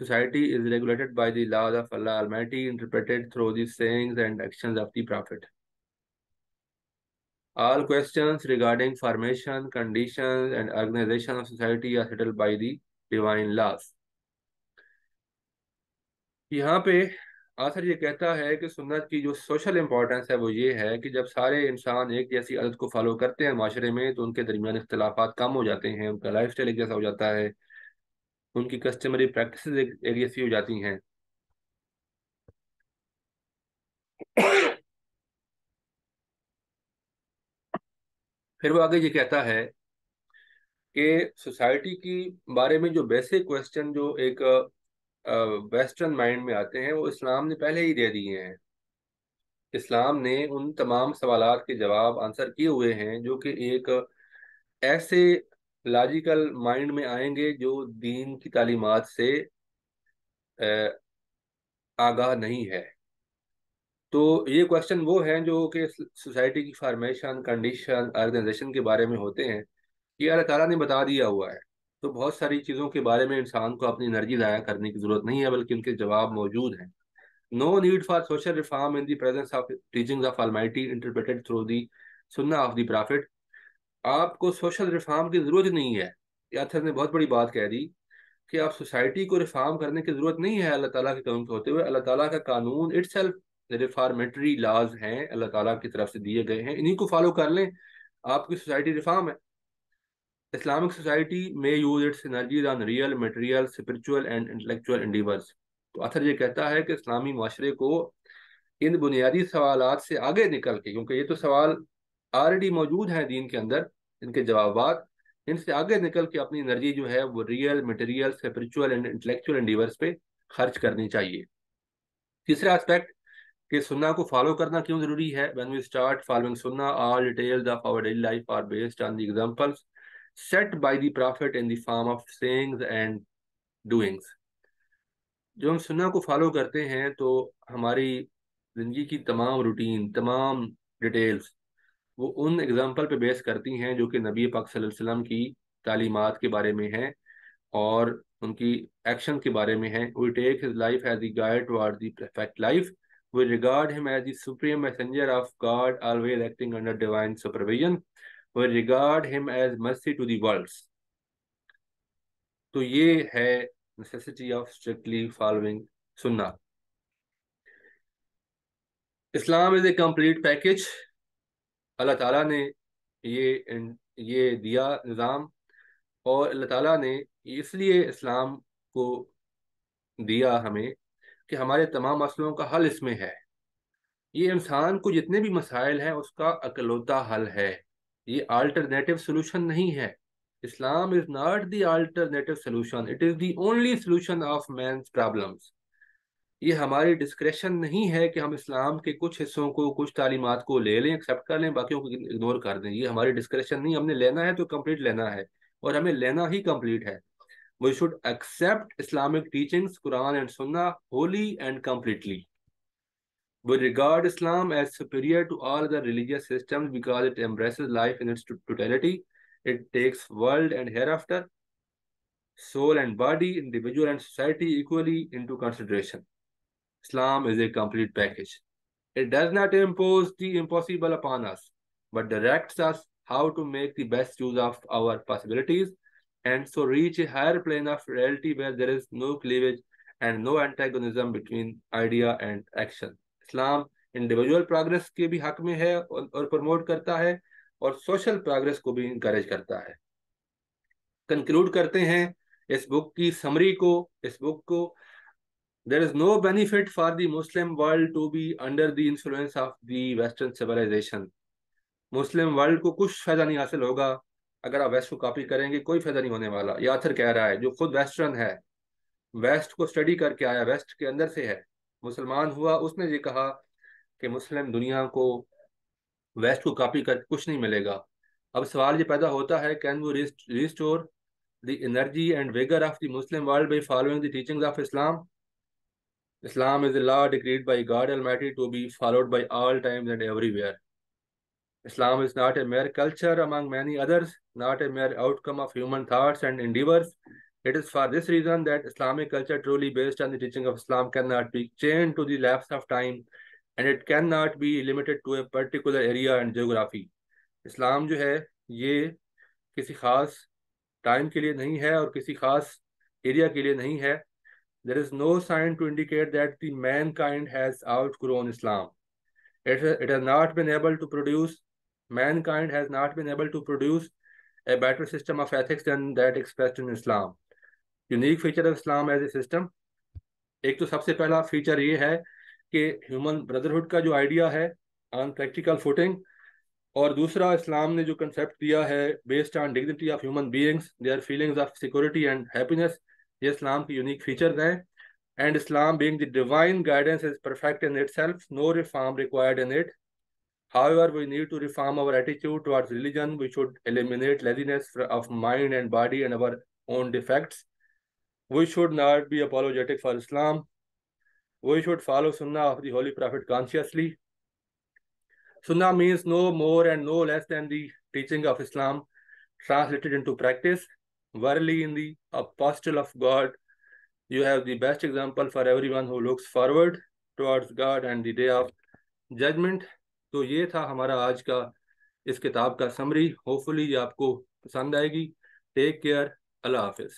Society is regulated by the laws of Allah Almighty interpreted through the sayings and actions of the Prophet। All questions regarding formation, conditions and organization of society are settled by the divine laws। यहाँ पे आसर ये कहता है कि सुन्नत की जो social importance है वो ये है कि जब सारे इंसान एक जैसी आदत को फॉलो करते हैं माशरे में तो उनके दरमियान इख्तिलाफात कम हो जाते हैं, उनका लाइफ स्टाइल एक जैसा हो जाता है, उनकी कस्टमरी प्रैक्टिसेस एक जैसी हो जाती हैं। फिर वो आगे ये कहता है कि सोसाइटी के बारे में जो बेसिक क्वेश्चन जो एक वेस्टर्न माइंड में आते हैं वो इस्लाम ने पहले ही दे दिए हैं। इस्लाम ने उन तमाम सवालात के जवाब आंसर किए हुए हैं जो कि एक ऐसे लॉजिकल माइंड में आएंगे जो दीन की तालीमात से आगाह नहीं है। तो ये क्वेश्चन वो हैं जो कि सोसाइटी की फॉर्मेशन, कंडीशन, ऑर्गेनाइजेशन के बारे में होते हैं। ये अल्लाह ताला ने बता दिया हुआ है, तो बहुत सारी चीज़ों के बारे में इंसान को अपनी एनर्जी ज़ाया करने की ज़रूरत नहीं है, बल्कि उनके जवाब मौजूद हैं। No need for social reform in the presence of teachings of Almighty interpreted through the सुन्ना ऑफ द प्रॉफिट। आपको सोशल रिफॉर्म की ज़रूरत नहीं है। आथर ने बहुत बड़ी बात कह दी कि आप सोसाइटी को रिफॉर्म करने की ज़रूरत नहीं है अल्लाह ताला के कानून के होते हुए। अल्लाह ताला का कानून इटसेल्फ रिफॉर्मेटरी लॉज हैं, अल्लाह ताला की तरफ से दिए गए हैं, इन्हीं को फॉलो कर लें, आपकी सोसाइटी रिफॉर्म है। Islamic society may use its energies on real, material, spiritual and intellectual endeavors। तो आथर ये कहता है कि इस्लामी माशरे को इन बुनियादी सवालात से आगे निकल के, क्योंकि ये तो सवाल ऑलरेडी मौजूद हैं दीन के अंदर, इनके जवाबात, इनसे आगे निकल के अपनी एनर्जी जो है वो real, material, spiritual and intellectual endeavours पे खर्च करनी चाहिए। तीसरा एस्पेक्ट कि सुन्ना को फॉलो करना क्यों ज़रूरी है। व्हेन वी स्टार्ट फॉलोइंग सुन्ना all details of our daily life are based on the examples set by the prophet in the form of sayings and doings. जब हम सुन्ना को फॉलो करते हैं तो हमारी ज़िंदगी की तमाम रूटीन, तमाम डिटेल्स वो उन एग्ज़ाम्पल पे बेस करती हैं जो कि नबी पाक सल्लल्लाहु अलैहि वसल्लम की तालीमात के बारे में हैं और उनकी एक्शन के बारे में हैं। We take his life as the guide toward the perfect life, we regard him as the supreme messenger of God always acting under divine supervision, we regard him as mercy to the worlds. तो ये है necessity of strictly following Sunnah. Islam is a complete package. अल्लाह ताला ने ये दिया निज़ाम और अल्लाह ताला ने इसलिए इस्लाम को दिया हमें कि हमारे तमाम मसलों का हल इसमें है। ये इंसान को जितने भी मसाइल हैं उसका अकलौता हल है, ये अल्टरनेटिव सोल्यूशन नहीं है। Islam is not the alternative solution, it is the only solution of man's problems. ये हमारी डिस्क्रेशन नहीं है कि हम इस्लाम के कुछ हिस्सों को, कुछ तालीमात को ले लें, एक्सेप्ट कर लें, बाकियों को इग्नोर कर दें। ये हमारी डिस्क्रेशन नहीं, हमने लेना है तो कंप्लीट लेना है और हमें लेना ही कंप्लीट है। We should accept Islamic teachings, Quran and सुन्ना, wholly and completely. We regard Islam as superior to all other religious systems because it embraces life in its totality. It takes world and hereafter, soul and body, individual and society equally into consideration. Islam is a complete package. It does not impose the impossible upon us, but directs us how to make the best use of our possibilities and so reach a higher plane of reality where there is no cleavage and no antagonism between idea and action. Islam individual progress के भी हक में है और promote करता है और social progress को भी encourage करता है। Conclude करते हैं इस book की summary को, इस book को। There is no benefit for the Muslim world to be under the influence of the Western civilization. Muslim world को कुछ फ़ायदा नहीं हासिल होगा अगर आप वेस्ट को कॉपी करेंगे, कोई फ़ायदा नहीं होने वाला। ये आथर कह रहा है जो खुद वेस्टर्न है, वेस्ट को स्टडी करके आया, वेस्ट के अंदर से है, मुसलमान हुआ, उसने ये कहा कि मुस्लिम दुनिया को वेस्ट को कॉपी करके कुछ नहीं मिलेगा। अब सवाल ये पैदा होता है, कैन वो restore the energy and vigour of the Muslim world by following the teachings of Islam? Islam is a law decreed by God Almighty to be followed by all times and everywhere. Islam is not a mere culture among many others, not a mere outcome of human thoughts and endeavors. It is for this reason that Islamic culture truly based on the teaching of Islam cannot be chained to the lapse of time and it cannot be limited to a particular area and geography. Islam जो है ये किसी खास time के लिए नहीं है और किसी खास area के लिए नहीं है। There is no sign to indicate that the mankind has outgrown Islam. It has not been able to produce, mankind has not been able to produce a better system of ethics than that expressed in Islam. Unique feature of Islam as a system, एक तो सबसे पहला feature ये है कि human brotherhood का जो idea है on practical footing, और दूसरा इस्लाम ने जो concept दिया है based on dignity of human beings, their feelings of security and happiness, ये इस्लाम की यूनिक फीचर्स हैं। And Islam being the divine guidance is perfect in itself, no reform required in it. However we need to reform our attitude towards religion, we should eliminate laziness of mind and body and our own defects. We should not be apologetic for Islam, we should follow सुन्ना of the holy prophet consciously. सुन्ना means no more and no less than the teaching of Islam translated into practice. Verily, in the apostle of God, you have the best example for everyone who looks forward towards God and the day of judgment. तो ये था हमारा आज का इस किताब का summary. Hopefully ये आपको पसंद आएगी। टेक केयर, अल्लाह हाफिज़।